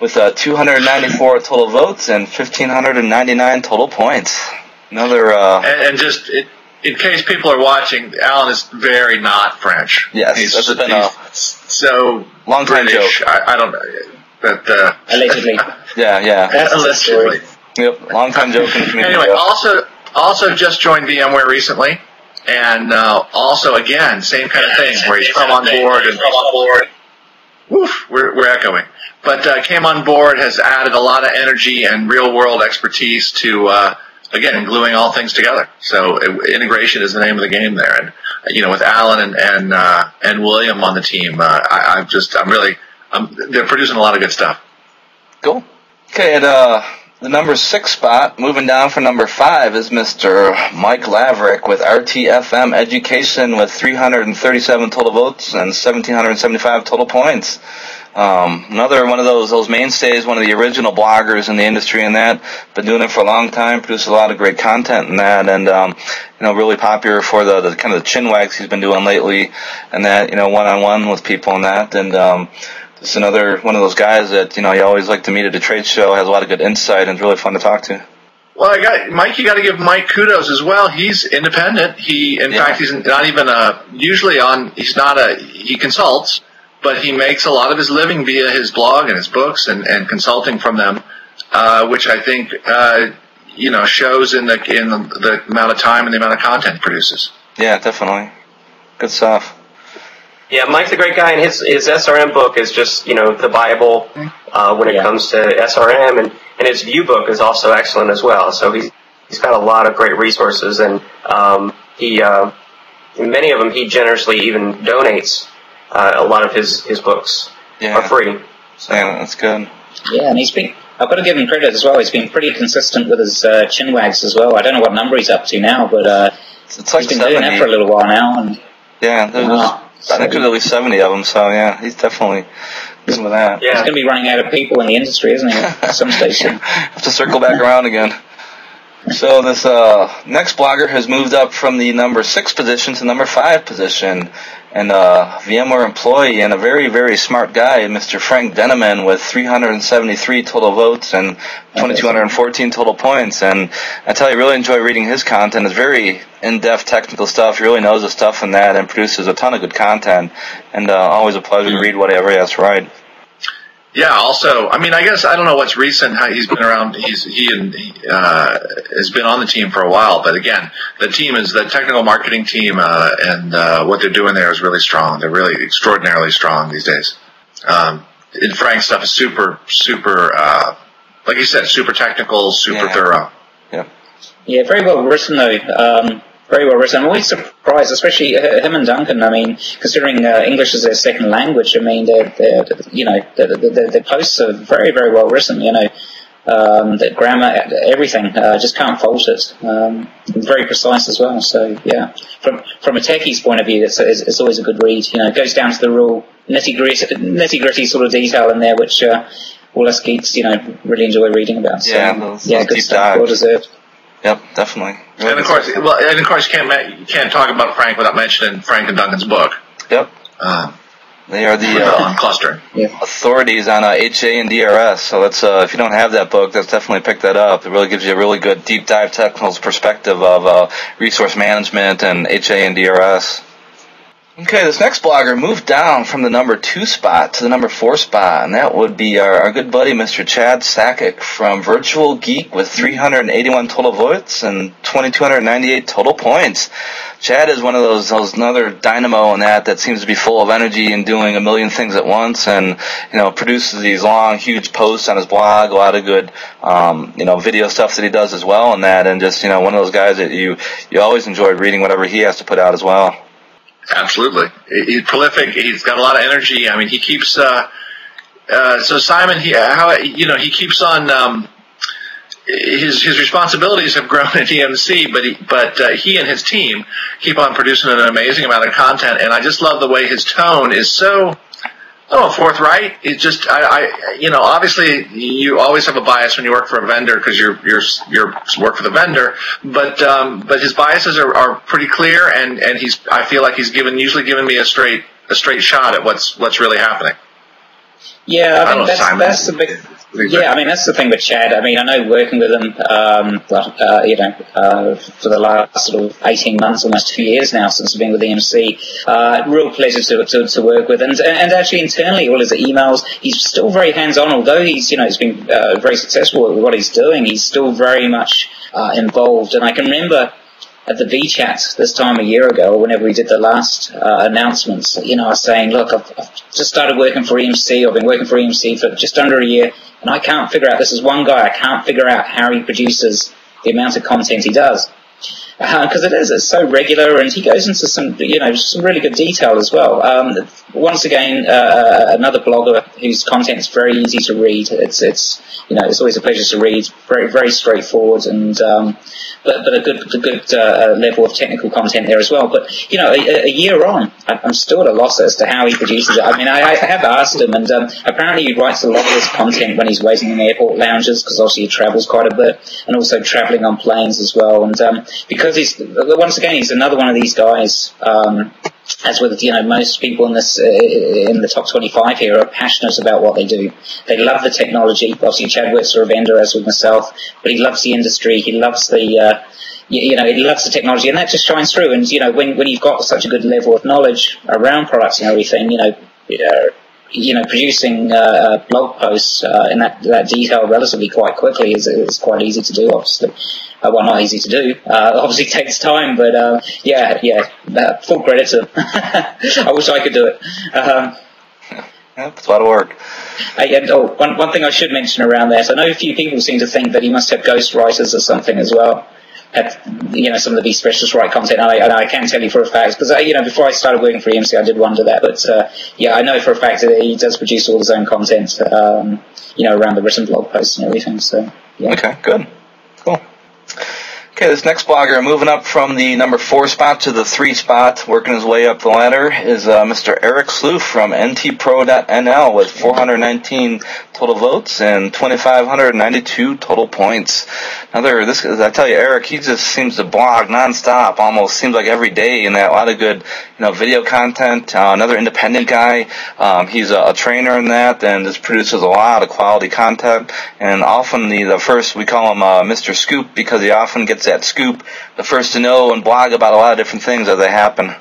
with uh, two hundred ninety-four total votes and one thousand five hundred ninety-nine total points. Another... Uh, and, and just... It In case people are watching, Alan is very not French. Yes, he's, that's been he's a so long time British. Joke. I, I don't know, but uh, allegedly, yeah, yeah, that's allegedly. Yep, long time joke. In the community. Anyway, also, also just joined VMware recently, and uh, also again, same kind of thing where he's come on board and come on board. Woof, we're we're echoing. But uh, came on board, has added a lot of energy and real world expertise to. Uh, Again, gluing all things together. So it, integration is the name of the game there. And you know, with Alan and and, uh, and William on the team, uh, I, I'm just I'm really I'm, they're producing a lot of good stuff. Cool. Okay, at uh, the number six spot, moving down for number five is Mister Mike Laverick with R T F M Education with three hundred thirty-seven total votes and one thousand seven hundred seventy-five total points. Um, another one of those those mainstays, one of the original bloggers in the industry, and that been doing it for a long time, produced a lot of great content in that, and um, you know, really popular for the, the kind of the chin wags he's been doing lately, and that, you know, one on one with people and that, and um, just another one of those guys that, you know, you always like to meet at a trade show, has a lot of good insight, and it's really fun to talk to. Well, I got Mike. You got to give Mike kudos as well. He's independent. He, in yeah. fact, he's not even a usually on. He's not a. He consults, but he makes a lot of his living via his blog and his books and, and consulting from them, uh, which I think uh, you know shows in the in the amount of time and the amount of content he produces. Yeah, definitely. Good stuff. Yeah, Mike's a great guy, and his his S R M book is just you know the Bible uh, when it yeah. comes to S R M, and and his view book is also excellent as well. So he's he's got a lot of great resources, and um, he uh, many of them he generously even donates uh, a lot of his his books yeah. for free. So yeah, that's good. Yeah, and he's been I've got to give him credit as well. He's been pretty consistent with his uh, chinwags as well. I don't know what number he's up to now, but uh, it's like he's been seventy. Doing that for a little while now. And yeah. There was I think there's at least seventy of them, so yeah, he's definitely good with that. Yeah. He's going to be running out of people in the industry, isn't he? At some station. Have to circle back around again. So this uh, next blogger has moved up from the number six position to number five position, and a VMware employee and a very, very smart guy, Mister Frank Denneman, with three hundred seventy-three total votes and two thousand two hundred fourteen total points. And I tell you, I really enjoy reading his content. It's very in-depth technical stuff. He really knows the stuff in that and produces a ton of good content. And uh, always a pleasure to read whatever he has to write. Yeah, also, I mean, I guess, I don't know what's recent, how he's been around, he's, he and, uh, has been on the team for a while, but again, the team is, the technical marketing team, uh, and, uh, what they're doing there is really strong. They're really extraordinarily strong these days. Um, and Frank's stuff is super, super, uh, like you said, super technical, super yeah. thorough. Yeah. Yeah, very well written though, um, very well written. I'm always surprised, especially him and Duncan. I mean, considering uh, English is their second language, I mean, they're, they're, you know, the posts are very, very well written. You know, um, the grammar, everything, uh, just can't fault it. Um, very precise as well. So yeah, from from a techie's point of view, it's, it's, it's always a good read. You know, it goes down to the real nitty gritty, nitty gritty sort of detail in there, which uh, all us geeks, you know, really enjoy reading about. So, yeah, those, yeah, those good stuff. Well deserved. Yep, definitely. Really and of course, well, and of course, you can't you can't talk about Frank without mentioning Frank and Duncan's book. Yep, uh, they are the uh, cluster yeah. authorities on uh, H A and D R S. So that's uh, if you don't have that book, that's definitely pick that up. It really gives you a really good deep dive technical perspective of uh, resource management and H A and D R S. Okay, this next blogger moved down from the number two spot to the number four spot, and that would be our, our good buddy Mister Chad Sackett from Virtual Geek with three hundred eighty-one total votes and two thousand two hundred ninety-eight total points. Chad is one of those, those another dynamo in that that seems to be full of energy and doing a million things at once, and you know produces these long, huge posts on his blog, a lot of good um, you know video stuff that he does as well, and that, and just you know one of those guys that you you always enjoy reading whatever he has to put out as well. Absolutely. He's prolific. He's got a lot of energy. I mean, he keeps, uh, uh, so Simon, he, how, you know, he keeps on, um, his, his responsibilities have grown at E M C, but he, but, uh, he and his team keep on producing an amazing amount of content. And I just love the way his tone is so, I don't know, forthright. It's just, I, I, you know, obviously you always have a bias when you work for a vendor because you're, you're, you're work for the vendor, but, um, but his biases are, are pretty clear and, and he's, I feel like he's given, usually given me a straight, a straight shot at what's, what's really happening. Yeah, I, I think that's, Simon, that's the big, yeah, I mean, that's the thing with Chad. I mean, I know working with him, um, well, uh, you know, uh, for the last sort of eighteen months, almost two years now since I've been with E M C, uh, real pleasure to, to, to work with. And, and actually internally, all his emails, he's still very hands-on, although he's, you know, he's been uh, very successful with what he's doing, he's still very much uh, involved. And I can remember at the vChat this time a year ago, whenever we did the last uh, announcements, you know, I was saying, look, I've, I've just started working for E M C, I've been working for E M C for just under a year, and I can't figure out, this is one guy, I can't figure out how he produces the amount of content he does. Because uh, it is, it's so regular, and he goes into some, you know, some really good detail as well. Um, once again, uh, another blogger whose content is very easy to read. It's, it's, you know, it's always a pleasure to read. Very, very straightforward, and um, but but a good, a good uh, level of technical content there as well. But you know, a, a year on, I'm still at a loss as to how he produces it. I mean, I, I have asked him, and um, apparently he writes a lot of his content when he's waiting in airport lounges, because obviously he travels quite a bit, and also traveling on planes as well, and um, because because he's, once again, he's another one of these guys, um, as with, you know, most people in this, uh, in the top twenty-five here are passionate about what they do. They love the technology. Obviously, Chad works for a vendor, as with myself, but he loves the industry. He loves the, uh, you, you know, he loves the technology, and that just shines through. And, you know, when, when you've got such a good level of knowledge around products and everything, you know, uh, you know, producing uh, blog posts uh, in that, that detail relatively quite quickly is, is quite easy to do, obviously. Uh, well, not easy to do. Uh, obviously takes time, but uh, yeah, yeah, uh, full credit to them. I wish I could do it. Um, yeah, it's a lot of work. I, and, oh, one, one thing I should mention around that, I know a few people seem to think that you must have ghostwriters or something as well. At, you know, some of the vSpecialists write content, and I, and I can tell you for a fact, because, you know, before I started working for E M C, I did wonder that, but, uh, yeah, I know for a fact that he does produce all his own content, um, you know, around the written blog posts and everything, so, yeah. Okay, good. Cool. Okay, this next blogger, moving up from the number four spot to the three spot, working his way up the ladder, is uh, Mister Eric Sloof from N T pro dot N L with four hundred nineteen total votes and two thousand five hundred ninety-two total points. Another, this is, I tell you, Eric, he just seems to blog nonstop, almost seems like every day, and a lot of good, you know, video content. Uh, another independent guy, um, he's a, a trainer in that, and just produces a lot of quality content. And often the, the first, we call him uh, Mister Scoop, because he often gets that scoop, the first to know, and blog about a lot of different things as they happen.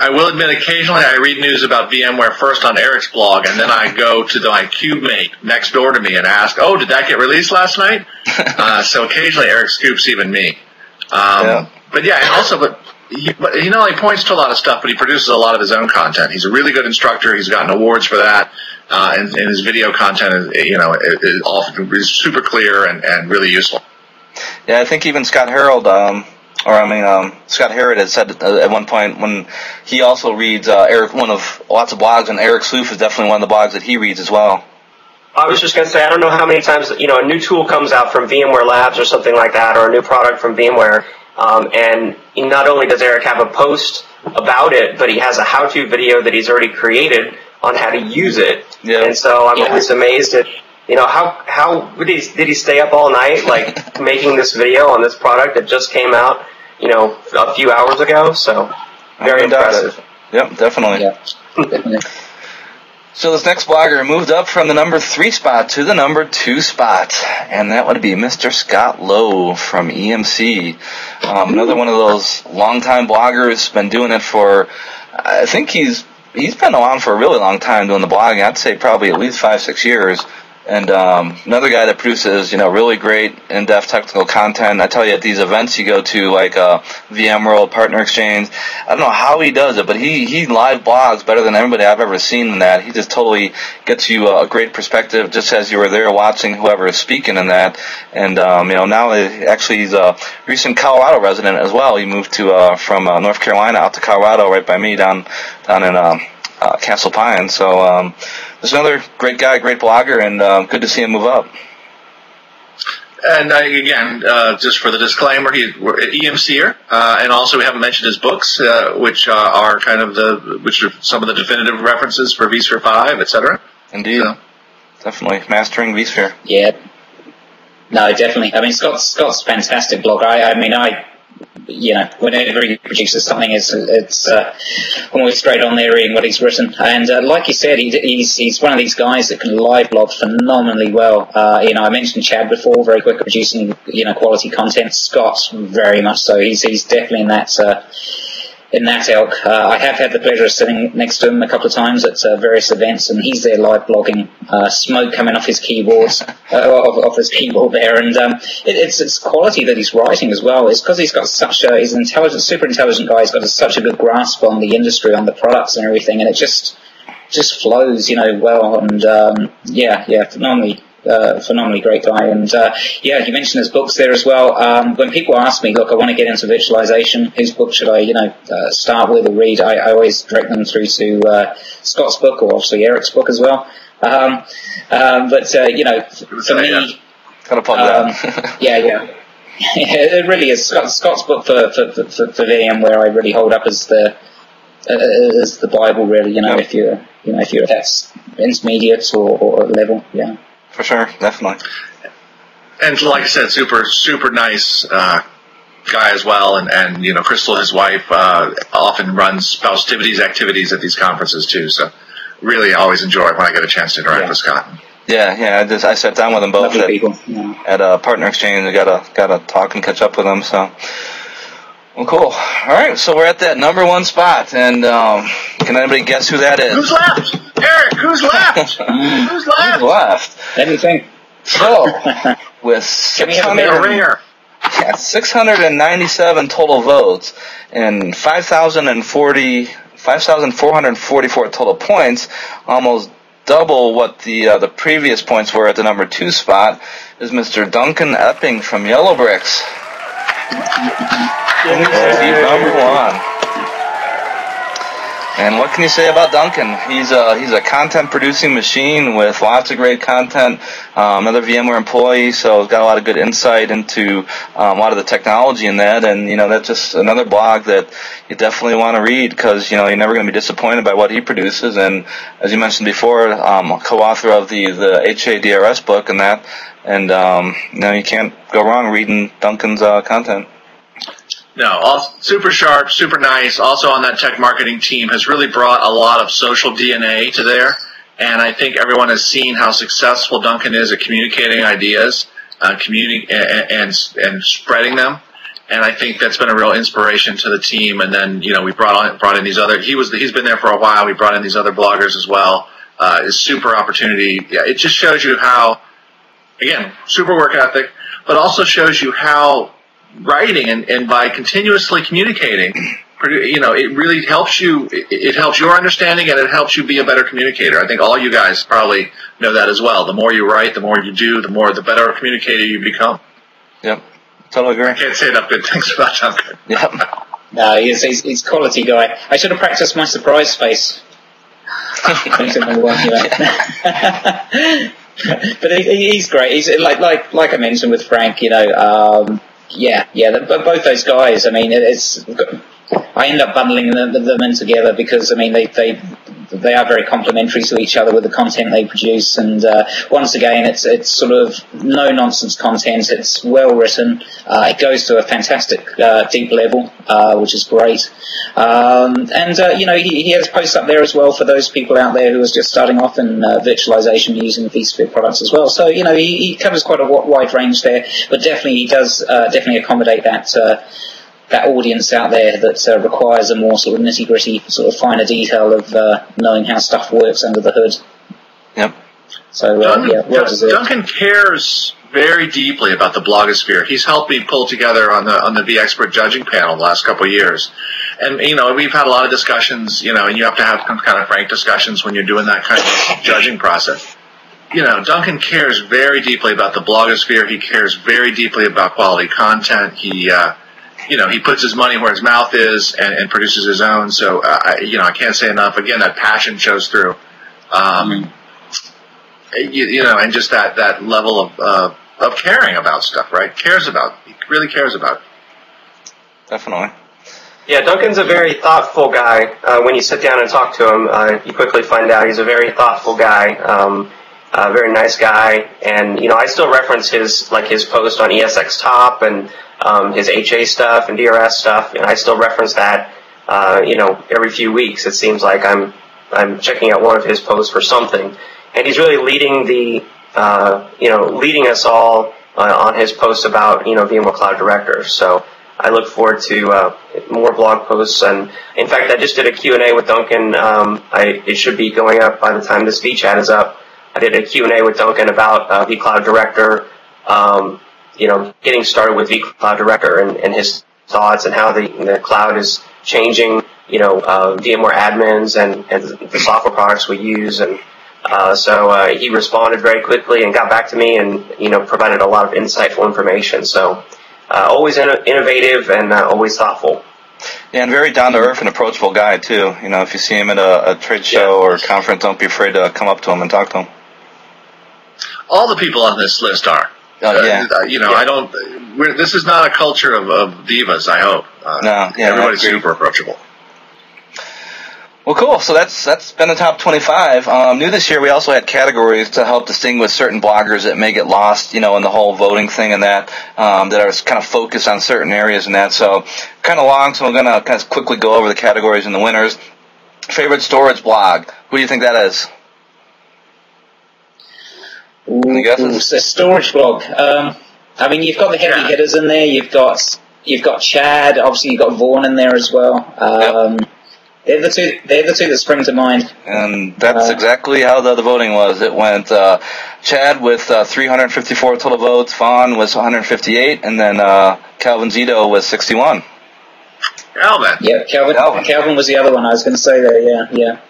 I will admit, occasionally I read news about VMware first on Eric's blog, and then I go to the, my cube mate next door to me and ask, oh, did that get released last night? uh, so occasionally Eric scoops even me. Um, yeah. But yeah, and also, but he, but he not only points to a lot of stuff, but he produces a lot of his own content. He's a really good instructor. He's gotten awards for that. Uh, and, and his video content is, you know, is, is, often, is super clear and, and really useful. Yeah, I think even Scott Harold, um, or I mean um, Scott Herod had said at one point when he also reads uh, Eric, one of lots of blogs, and Eric Sloof is definitely one of the blogs that he reads as well. I was just going to say, I don't know how many times, you know, a new tool comes out from VMware Labs or something like that, or a new product from VMware, um, and not only does Eric have a post about it, but he has a how-to video that he's already created on how to use it. Yeah. And so I'm yeah. always amazed at, you know, how how did he, did he stay up all night, like, making this video on this product that just came out, you know, a few hours ago? So, very impressive. Yep, definitely. Yeah, definitely. So this next blogger moved up from the number three spot to the number two spot, and that would be Mister Scott Lowe from E M C. Um, another one of those longtime bloggers, been doing it for, I think he's, he's been on for a really long time doing the blogging. I'd say probably at least five, six years. And um, another guy that produces, you know, really great in-depth technical content. I tell you, at these events you go to, like uh, VMworld, Partner Exchange, I don't know how he does it, but he, he live blogs better than anybody I've ever seen in that. He just totally gets you a great perspective, just as you were there watching whoever is speaking in that. And, um, you know, now actually he's a recent Colorado resident as well. He moved to uh, from uh, North Carolina out to Colorado, right by me, down, down in... Um, Uh, Castle Pine. So um, there's another great guy, great blogger, and um, good to see him move up. And uh, again, uh, just for the disclaimer, he, we're an EMCer, uh, and also we haven't mentioned his books, uh, which uh, are kind of the which are some of the definitive references for vSphere five, et cetera. Indeed, so. Definitely mastering vSphere. Yeah, no, definitely. I mean, Scott's Scott's fantastic blog. I, I mean, I. You know, whenever he produces something, it's, it's uh, almost straight on there reading what he's written. And uh, like you said, he, he's, he's one of these guys that can live blog phenomenally well. Uh, you know, I mentioned Chad before, very quick at producing, you know, quality content. Scott's very much so. He's, he's definitely in that... Uh, in that elk. Uh, I have had the pleasure of sitting next to him a couple of times at uh, various events, and he's there live blogging, uh, smoke coming off his keyboards, uh, off, off his keyboard there, and um, it, it's it's quality that he's writing as well. It's because he's got such a, he's an intelligent, super intelligent guy, he's got a, such a good grasp on the industry, on the products and everything, and it just just flows, you know, well, and um, yeah, yeah, normally. Uh, phenomenally great guy, and uh, yeah, you mentioned his books there as well. Um, when people ask me, look, I want to get into virtualization, whose book should I, you know, uh, start with or read? I, I always direct them through to uh, Scott's book, or obviously Eric's book as well. Um, um, but uh, you know, for me, kind of um, yeah, yeah. It really is Scott, Scott's book for for, for for VMware. I really hold up as the uh, as the Bible, really. You know, yeah. if you're you know if you're at intermediate or, or level, yeah. For sure, definitely. And like I said, super, super nice uh, guy as well, and, and you know, Crystal, his wife, uh, often runs positivities activities at these conferences too. So really always enjoy it when I get a chance to interact yeah. with Scott. Yeah, yeah. I just I sat down with them both at, yeah. at a partner exchange. I gotta gotta talk and catch up with them. So. Well, cool. All right, so we're at that number one spot, and um, can anybody guess who that is? Who's left? Eric, who's left? who's left? Who's left? Anything. So, with six hundred ninety-seven total votes and five thousand four hundred forty-four total points, almost double what the uh, the previous points were at the number two spot, is Mister Duncan Epping from Yellow Bricks. Number one. And what can you say about Duncan? He's a he's a content producing machine with lots of great content. Um, another VMware employee, so he's got a lot of good insight into um, a lot of the technology in that. And you know, that's just another blog that you definitely want to read, because you know, you're never going to be disappointed by what he produces. And as you mentioned before, um, co-author of the the H A D R S book and that. And um, you know, you can't go wrong reading Duncan's uh, content. No, all, super sharp, super nice. Also on that tech marketing team has really brought a lot of social D N A to there, and I think everyone has seen how successful Duncan is at communicating ideas, uh, communi and, and and spreading them. And I think that's been a real inspiration to the team. And then you know, we brought on, brought in these other. He was he's been there for a while. We brought in these other bloggers as well. Uh, it's super opportunity. Yeah, it just shows you how, again, super work ethic, but also shows you how. Writing and, and by continuously communicating, you know, it really helps you, it, it helps your understanding, and it helps you be a better communicator. I think all you guys probably know that as well. The more you write, the more you do, the more the better communicator you become. Yep, totally agree. I can't say enough good things about Duncan. Yep. No, he's, he's, he's a quality guy. I should have practiced my surprise face. But he, he's great. He's like, like, like I mentioned with Frank, you know, um, Yeah, yeah, the, both those guys. I mean, it's. I end up bundling them, them in together because I mean they they they are very complementary to each other with the content they produce. And uh, once again, it's it's sort of no nonsense content. It's well written. Uh, it goes to a fantastic uh, deep level, uh, which is great. Um, and uh, you know, he, he has posts up there as well for those people out there who is just starting off in uh, virtualization using vSphere products as well. So you know, he, he covers quite a wide range there, but definitely he does uh, definitely accommodate that. Uh, that audience out there that uh, requires a more sort of nitty-gritty, sort of finer detail of uh, knowing how stuff works under the hood. Yep. So, uh, Duncan, yeah, well deserved. Duncan cares very deeply about the blogosphere. He's helped me pull together on the on the vExpert judging panel the last couple of years. And, you know, we've had a lot of discussions, you know, and you have to have some kind of frank discussions when you're doing that kind of judging process. You know, Duncan cares very deeply about the blogosphere. He cares very deeply about quality content. He, uh, you know, he puts his money where his mouth is and, and produces his own. So, uh, I, you know, I can't say enough. Again, that passion shows through. Um, mm. you, you know, and just that, that level of, uh, of caring about stuff, right? Cares about it. He really cares about it. Definitely. Yeah, Duncan's a very thoughtful guy. Uh, when you sit down and talk to him, uh, you quickly find out he's a very thoughtful guy. Um, uh, very nice guy. And, you know, I still reference his, like, his post on E S X Top and, Um, his H A stuff and D R S stuff, and I still reference that. Uh, you know, every few weeks it seems like I'm I'm checking out one of his posts for something, and he's really leading the uh, you know leading us all uh, on his posts about you know VMware Cloud Director. So I look forward to uh, more blog posts, and in fact I just did a Q and A with Duncan. Um, I it should be going up by the time this vChat is up. I did a Q and A with Duncan about uh, vCloud Director. Um, You know, getting started with vCloud Director and, and his thoughts and how the, the cloud is changing, you know, uh, VMware admins and, and the software products we use. And uh, so uh, he responded very quickly and got back to me and, you know, provided a lot of insightful information. So uh, always in innovative and uh, always thoughtful. Yeah, and very down-to-earth and approachable guy, too. You know, if you see him at a, a trade show yeah. or a conference, don't be afraid to come up to him and talk to him. All the people on this list are. Oh, yeah. uh, you know, yeah. I don't. We're, this is not a culture of, of divas. I hope. Uh, no, yeah, everybody's super approachable. Well, cool. So that's that's been the top twenty-five. Um, new this year, we also had categories to help distinguish certain bloggers that may get lost, you know, in the whole voting thing and that, um, that are kind of focused on certain areas and that. So kind of long, so I'm going to kind of quickly go over the categories and the winners. Favorite storage blog. Who do you think that is? Any guesses? Ooh, storage blog. Um, I mean, you've got the heavy hitters in there. You've got you've got Chad. Obviously, you've got Vaughn in there as well. Um, yep. They're the two. They're the two that spring to mind. And that's uh, exactly how the, the voting was. It went uh, Chad with uh, three hundred fifty-four total votes. Vaughn was one hundred fifty-eight, and then uh, Calvin Zito was sixty-one. Calvin. Yeah, Calvin. Calvin. Calvin was the other one. I was going to say that. Yeah, yeah.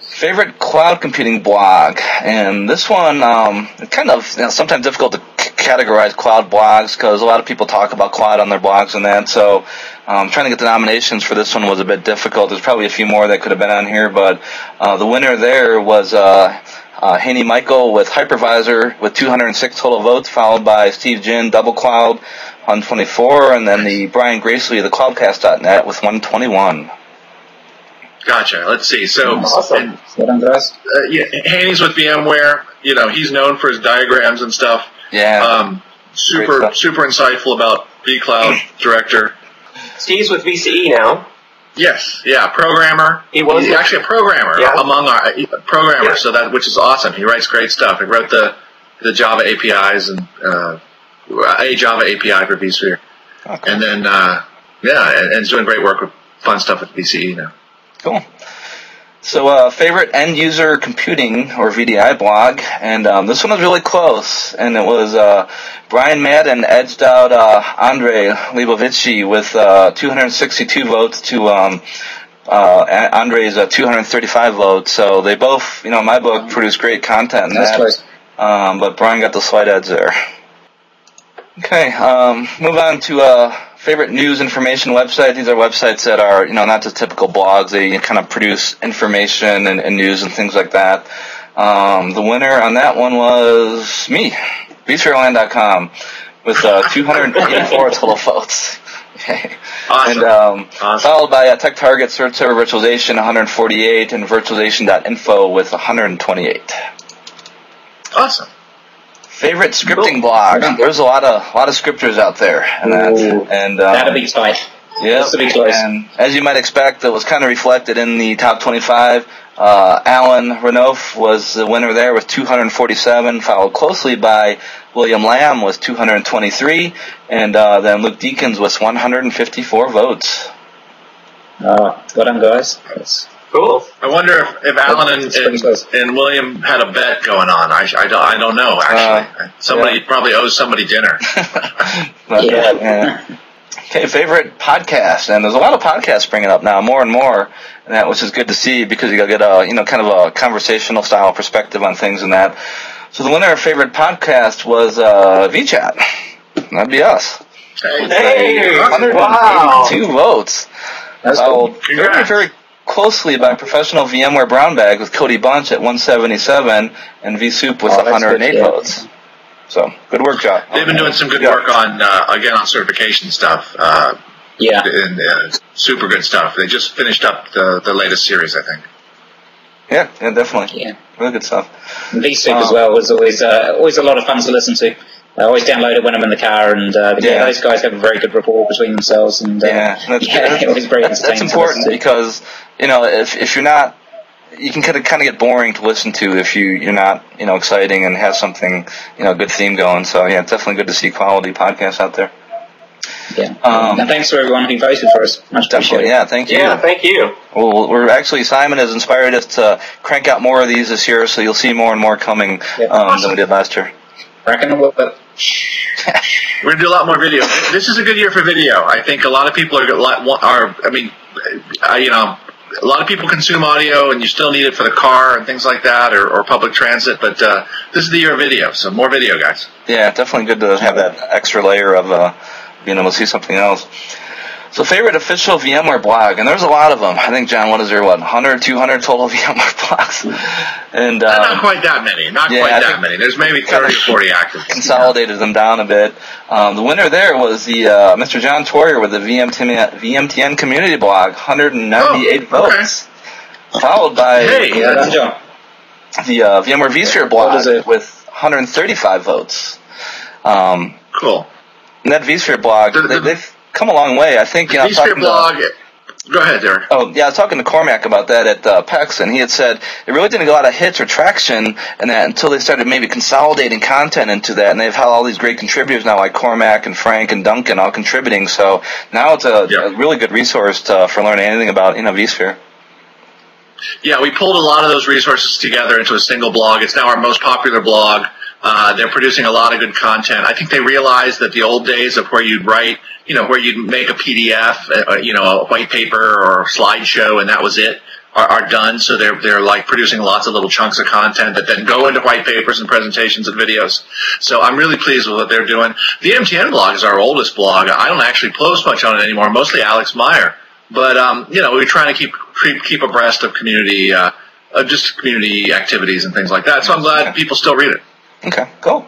Favorite cloud computing blog, and this one um, kind of you know, sometimes difficult to categorize cloud blogs because a lot of people talk about cloud on their blogs and that, so um, trying to get the nominations for this one was a bit difficult. There's probably a few more that could have been on here, but uh, the winner there was uh, uh, Haney Michael with Hypervisor with two hundred six total votes, followed by Steve Jin, Double Cloud, one twenty-four, and then the Brian Gracely of the Cloudcast dot net with one twenty-one. Gotcha. Let's see. So, awesome. and, uh, yeah, Haney's with VMware. You know, he's known for his diagrams and stuff. Yeah. Um, super, stuff. super insightful about vCloud Director. Steve's with V C E now. Yes. Yeah. Programmer. He was he's actually a programmer yeah. among our uh, programmer. Yeah. So that, which is awesome. He writes great stuff. He wrote the the Java A P Is and uh, a Java A P I for vSphere. Okay. And then, uh, yeah, and, and he's doing great work with fun stuff with V C E now. Cool. So, uh, favorite end-user computing, or V D I, blog, and um, this one was really close, and it was uh, Brian Madden edged out uh, Andrew Libovici with uh, two hundred sixty-two votes to um, uh, Andrew's uh, two hundred thirty-five votes, so they both, you know, in my book, produced great content in that, nice um, but Brian got the slight edge there. Okay, um, move on to... Uh, Favorite news information website. These are websites that are, you know, not just typical blogs. They kind of produce information and, and news and things like that. Um, the winner on that one was me, vSphereland dot com, with uh, two hundred eighty-four total votes. Okay. Awesome. And um, awesome. Followed by uh, Tech Target Search Server Virtualization, one hundred forty-eight, and virtualization dot info with one hundred twenty-eight. Awesome. Favorite scripting cool. blog. There's a lot of a lot of scripters out there, and that and um, that'll be tight. Yeah, and as you might expect, it was kind of reflected in the top twenty-five. Uh, Alan Renouf was the winner there with two hundred forty-seven, followed closely by William Lam with two hundred twenty-three, and uh, then Luc Dekens with one hundred fifty-four votes. Uh, good on guys. That's cool. I wonder if, if Alan and, and, and William had a bet going on. I, I, don't, I don't know, actually. Uh, somebody yeah. probably owes somebody dinner. But, yeah. yeah. Okay, favorite podcast. And there's a lot of podcasts springing up now, more and more, and that, which is good to see because you'll get a, you know, kind of a conversational style perspective on things and that. So the winner of favorite podcast was uh, vChat. That'd be us. Hey, hey one hundred eighty-two wow. votes. That's cool. Very, very closely by Professional VMware Brown Bag with Cody Bunch at one seventy-seven and vSoup with oh, one hundred eight good, yeah. votes. So, good work, John. They've been doing some good work on, uh, again, on certification stuff. Uh, yeah. And, uh, super good stuff. They just finished up the, the latest series, I think. Yeah, yeah, definitely. Yeah. Really good stuff. vSoup um, as well was always, uh, always a lot of fun to listen to. I always download it when I'm in the car, and uh, yeah. Yeah, those guys have a very good rapport between themselves. And uh, yeah, that's, yeah, that's, it was very that's, that's important because you know if if you're not, you can kind of kind of get boring to listen to if you you're not you know exciting and have something you know a good theme going. So yeah, it's definitely good to see quality podcasts out there. Yeah, um, and thanks for everyone who voted for us. Much appreciated. Yeah, thank you. Yeah, thank you. Well, we're actually Simon has inspired us to crank out more of these this year, so you'll see more and more coming yeah. um, awesome. than we did last year. Cracking a little bit. We're gonna do a lot more video. This is a good year for video. I think a lot of people are. are I mean, I, you know, a lot of people consume audio, and you still need it for the car and things like that, or, or public transit. But uh, this is the year of video, so more video, guys. Yeah, definitely good to have that extra layer of uh, being able to see something else. So favorite official VMware blog, and there's a lot of them. I think, John, what is there, what, one hundred, two hundred total VMware blogs? And um, not quite that many, not yeah, quite that many. There's maybe thirty or forty active. Consolidated them down a bit. Um, the winner there was the uh, Mister John Troyer with the V M T N, V M T N community blog, one hundred ninety-eight oh, okay. votes. followed by hey, the, the uh, VMware vSphere blog with one hundred thirty-five votes. Um, cool. And that vSphere blog, the, the, they, they've come a long way. I think you know, vSphere blog. To, Go ahead, Derek. Oh, yeah, I was talking to Cormac about that at uh, PEX, and he had said it really didn't get a lot of hits or traction in that until they started maybe consolidating content into that, and they've had all these great contributors now, like Cormac and Frank and Duncan, all contributing. So now it's a, yeah. a really good resource to, for learning anything about you know, vSphere. Yeah, we pulled a lot of those resources together into a single blog. It's now our most popular blog. Uh, they're producing a lot of good content. I think they realized that the old days of where you'd write, you know, where you'd make a P D F, uh, you know, a white paper or a slideshow, and that was it, are, are done. So they're they're like producing lots of little chunks of content that then go into white papers and presentations and videos. So I'm really pleased with what they're doing. The M T N blog is our oldest blog. I don't actually post much on it anymore. Mostly Alex Meyer, but um, you know, we're trying to keep keep, keep abreast of community, uh, uh, just community activities and things like that. So I'm glad people still read it. Okay, cool.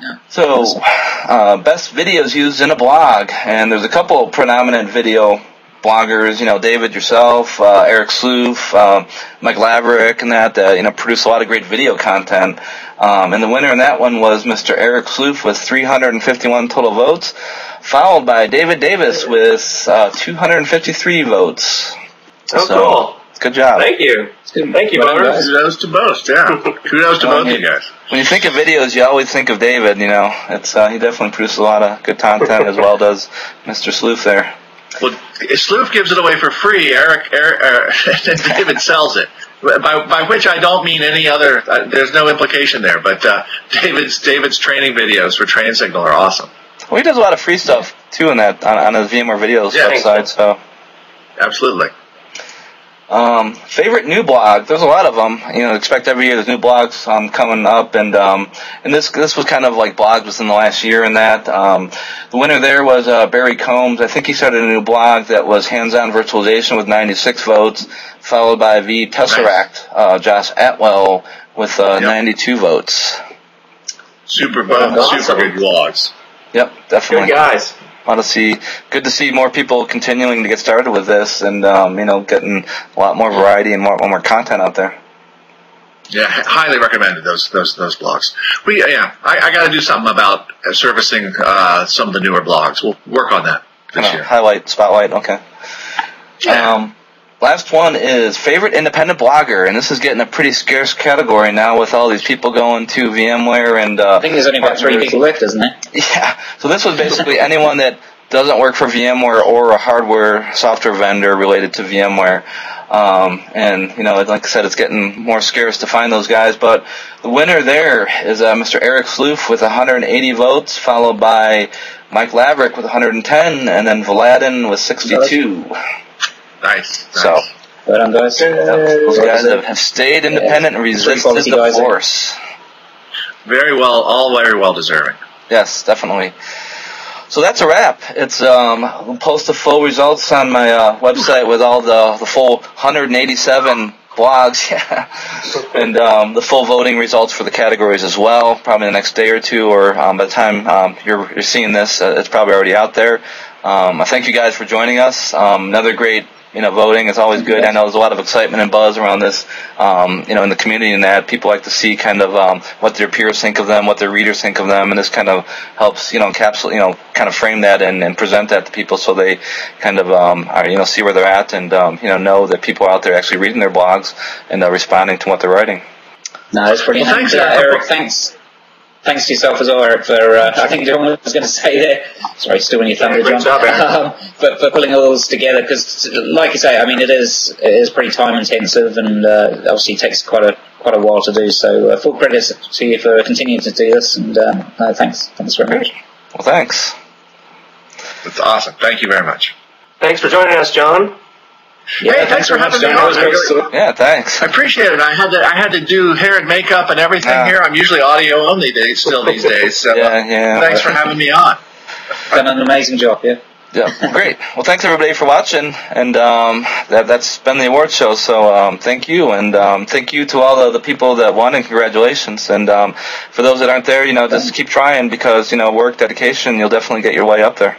Yeah. So, uh, best videos used in a blog, and there's a couple of predominant video bloggers, you know, David, yourself, uh, Eric Sloof, uh, Mike Laverick, and that, uh, you know, produce a lot of great video content. Um, and the winner in that one was Mister Eric Sloof with three hundred fifty-one total votes, followed by David Davis with uh, two hundred fifty-three votes. Oh, so, cool. Good job. Thank you. Thank you, brother. Kudos to both, yeah. Kudos to both of you guys. When you think of videos, you always think of David, you know. It's uh, he definitely produces a lot of good content, as well does Mister Sloof there. Well, Sloof gives it away for free. Eric, Eric, Eric David sells it. By, by which I don't mean any other, uh, there's no implication there, but uh, David's, David's training videos for Train Signal are awesome. Well, he does a lot of free stuff, too, in that, on, on his VMware videos yeah, website, so. Absolutely. Um, favorite new blog? There's a lot of them. You know, expect every year there's new blogs um, coming up, and um, and this this was kind of like blogs within the last year. And that um, the winner there was uh, Barry Combs. I think he started a new blog that was hands-on virtualization with ninety-six votes, followed by V Tesseract, nice. uh, Josh Atwell with uh, yep. ninety-two votes. Super fun, awesome. Super good blogs. Yep, definitely. Good guys. Want to see? Good to see more people continuing to get started with this, and um, you know, getting a lot more variety and more, more content out there. Yeah, highly recommended those those those blogs. We yeah, I, I got to do something about servicing uh, some of the newer blogs. We'll work on that this year. Highlight, spotlight. Okay. Yeah. Um, Last one is favorite independent blogger, and this is getting a pretty scarce category now with all these people going to VMware and uh, I think there's only about three people left, isn't it? Yeah. So this was basically anyone that doesn't work for VMware or a hardware software vendor related to VMware. Um, and, you know, like I said, it's getting more scarce to find those guys. But the winner there is uh, Mister Eric Sloof with one hundred eighty votes, followed by Mike Laverick with one hundred ten, and then Vladin with sixty-two. Nice, nice. So, well done, guys. Those guys have stayed independent yeah. and resisted the force. Very well, all very well deserving. Yes, definitely. So that's a wrap. It's um, I'll post the full results on my uh, website with all the the full one hundred eighty-seven blogs, yeah, and um, the full voting results for the categories as well. Probably the next day or two, or um, by the time um, you're you're seeing this, uh, it's probably already out there. Um, I thank you guys for joining us. Um, another great. You know, voting is always good. I know there's a lot of excitement and buzz around this, um, you know, in the community, and that people like to see kind of um, what their peers think of them, what their readers think of them, and this kind of helps, you know, encapsulate, you know, kind of frame that and, and present that to people so they kind of, um, are, you know, see where they're at and, um, you know, know that people out there actually reading their blogs and uh, responding to what they're writing. No, that's pretty well, nice. Thanks, uh, Eric, thanks. Thanks to yourself as well, Eric, for, uh, I think John was going to say there, sorry, still in your thunder, John, um, but for pulling all those together, because like you say, I mean, it is it is pretty time intensive, and uh, obviously takes quite a quite a while to do, so uh, full credit to you for continuing to do this, and uh, no, thanks, thanks very much. Well, thanks. That's awesome, thank you very much. Thanks for joining us, John. Yeah, hey, thanks, thanks for having me on. Yeah, thanks. I appreciate it. I had to, I had to do hair and makeup and everything uh, here. I'm usually audio only days still these days. So yeah, yeah. Thanks for having me on. Done an amazing job, yeah. Yeah, great. Well, thanks everybody for watching, and um, that, that's been the award show. So um, thank you, and um, thank you to all the, the people that won, and congratulations. And um, for those that aren't there, you know, just keep trying, because you know, work, dedication, you'll definitely get your way up there.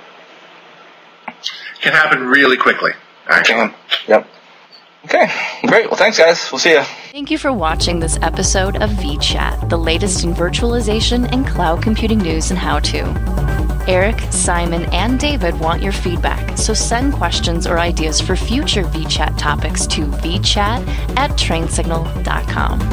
It can happen really quickly. Actually. Yep. Okay, great. Well, thanks, guys. We'll see you. Thank you for watching this episode of vChat, the latest in virtualization and cloud computing news and how-to. Eric, Simon, and David want your feedback, so send questions or ideas for future vChat topics to vchat at train signal dot com.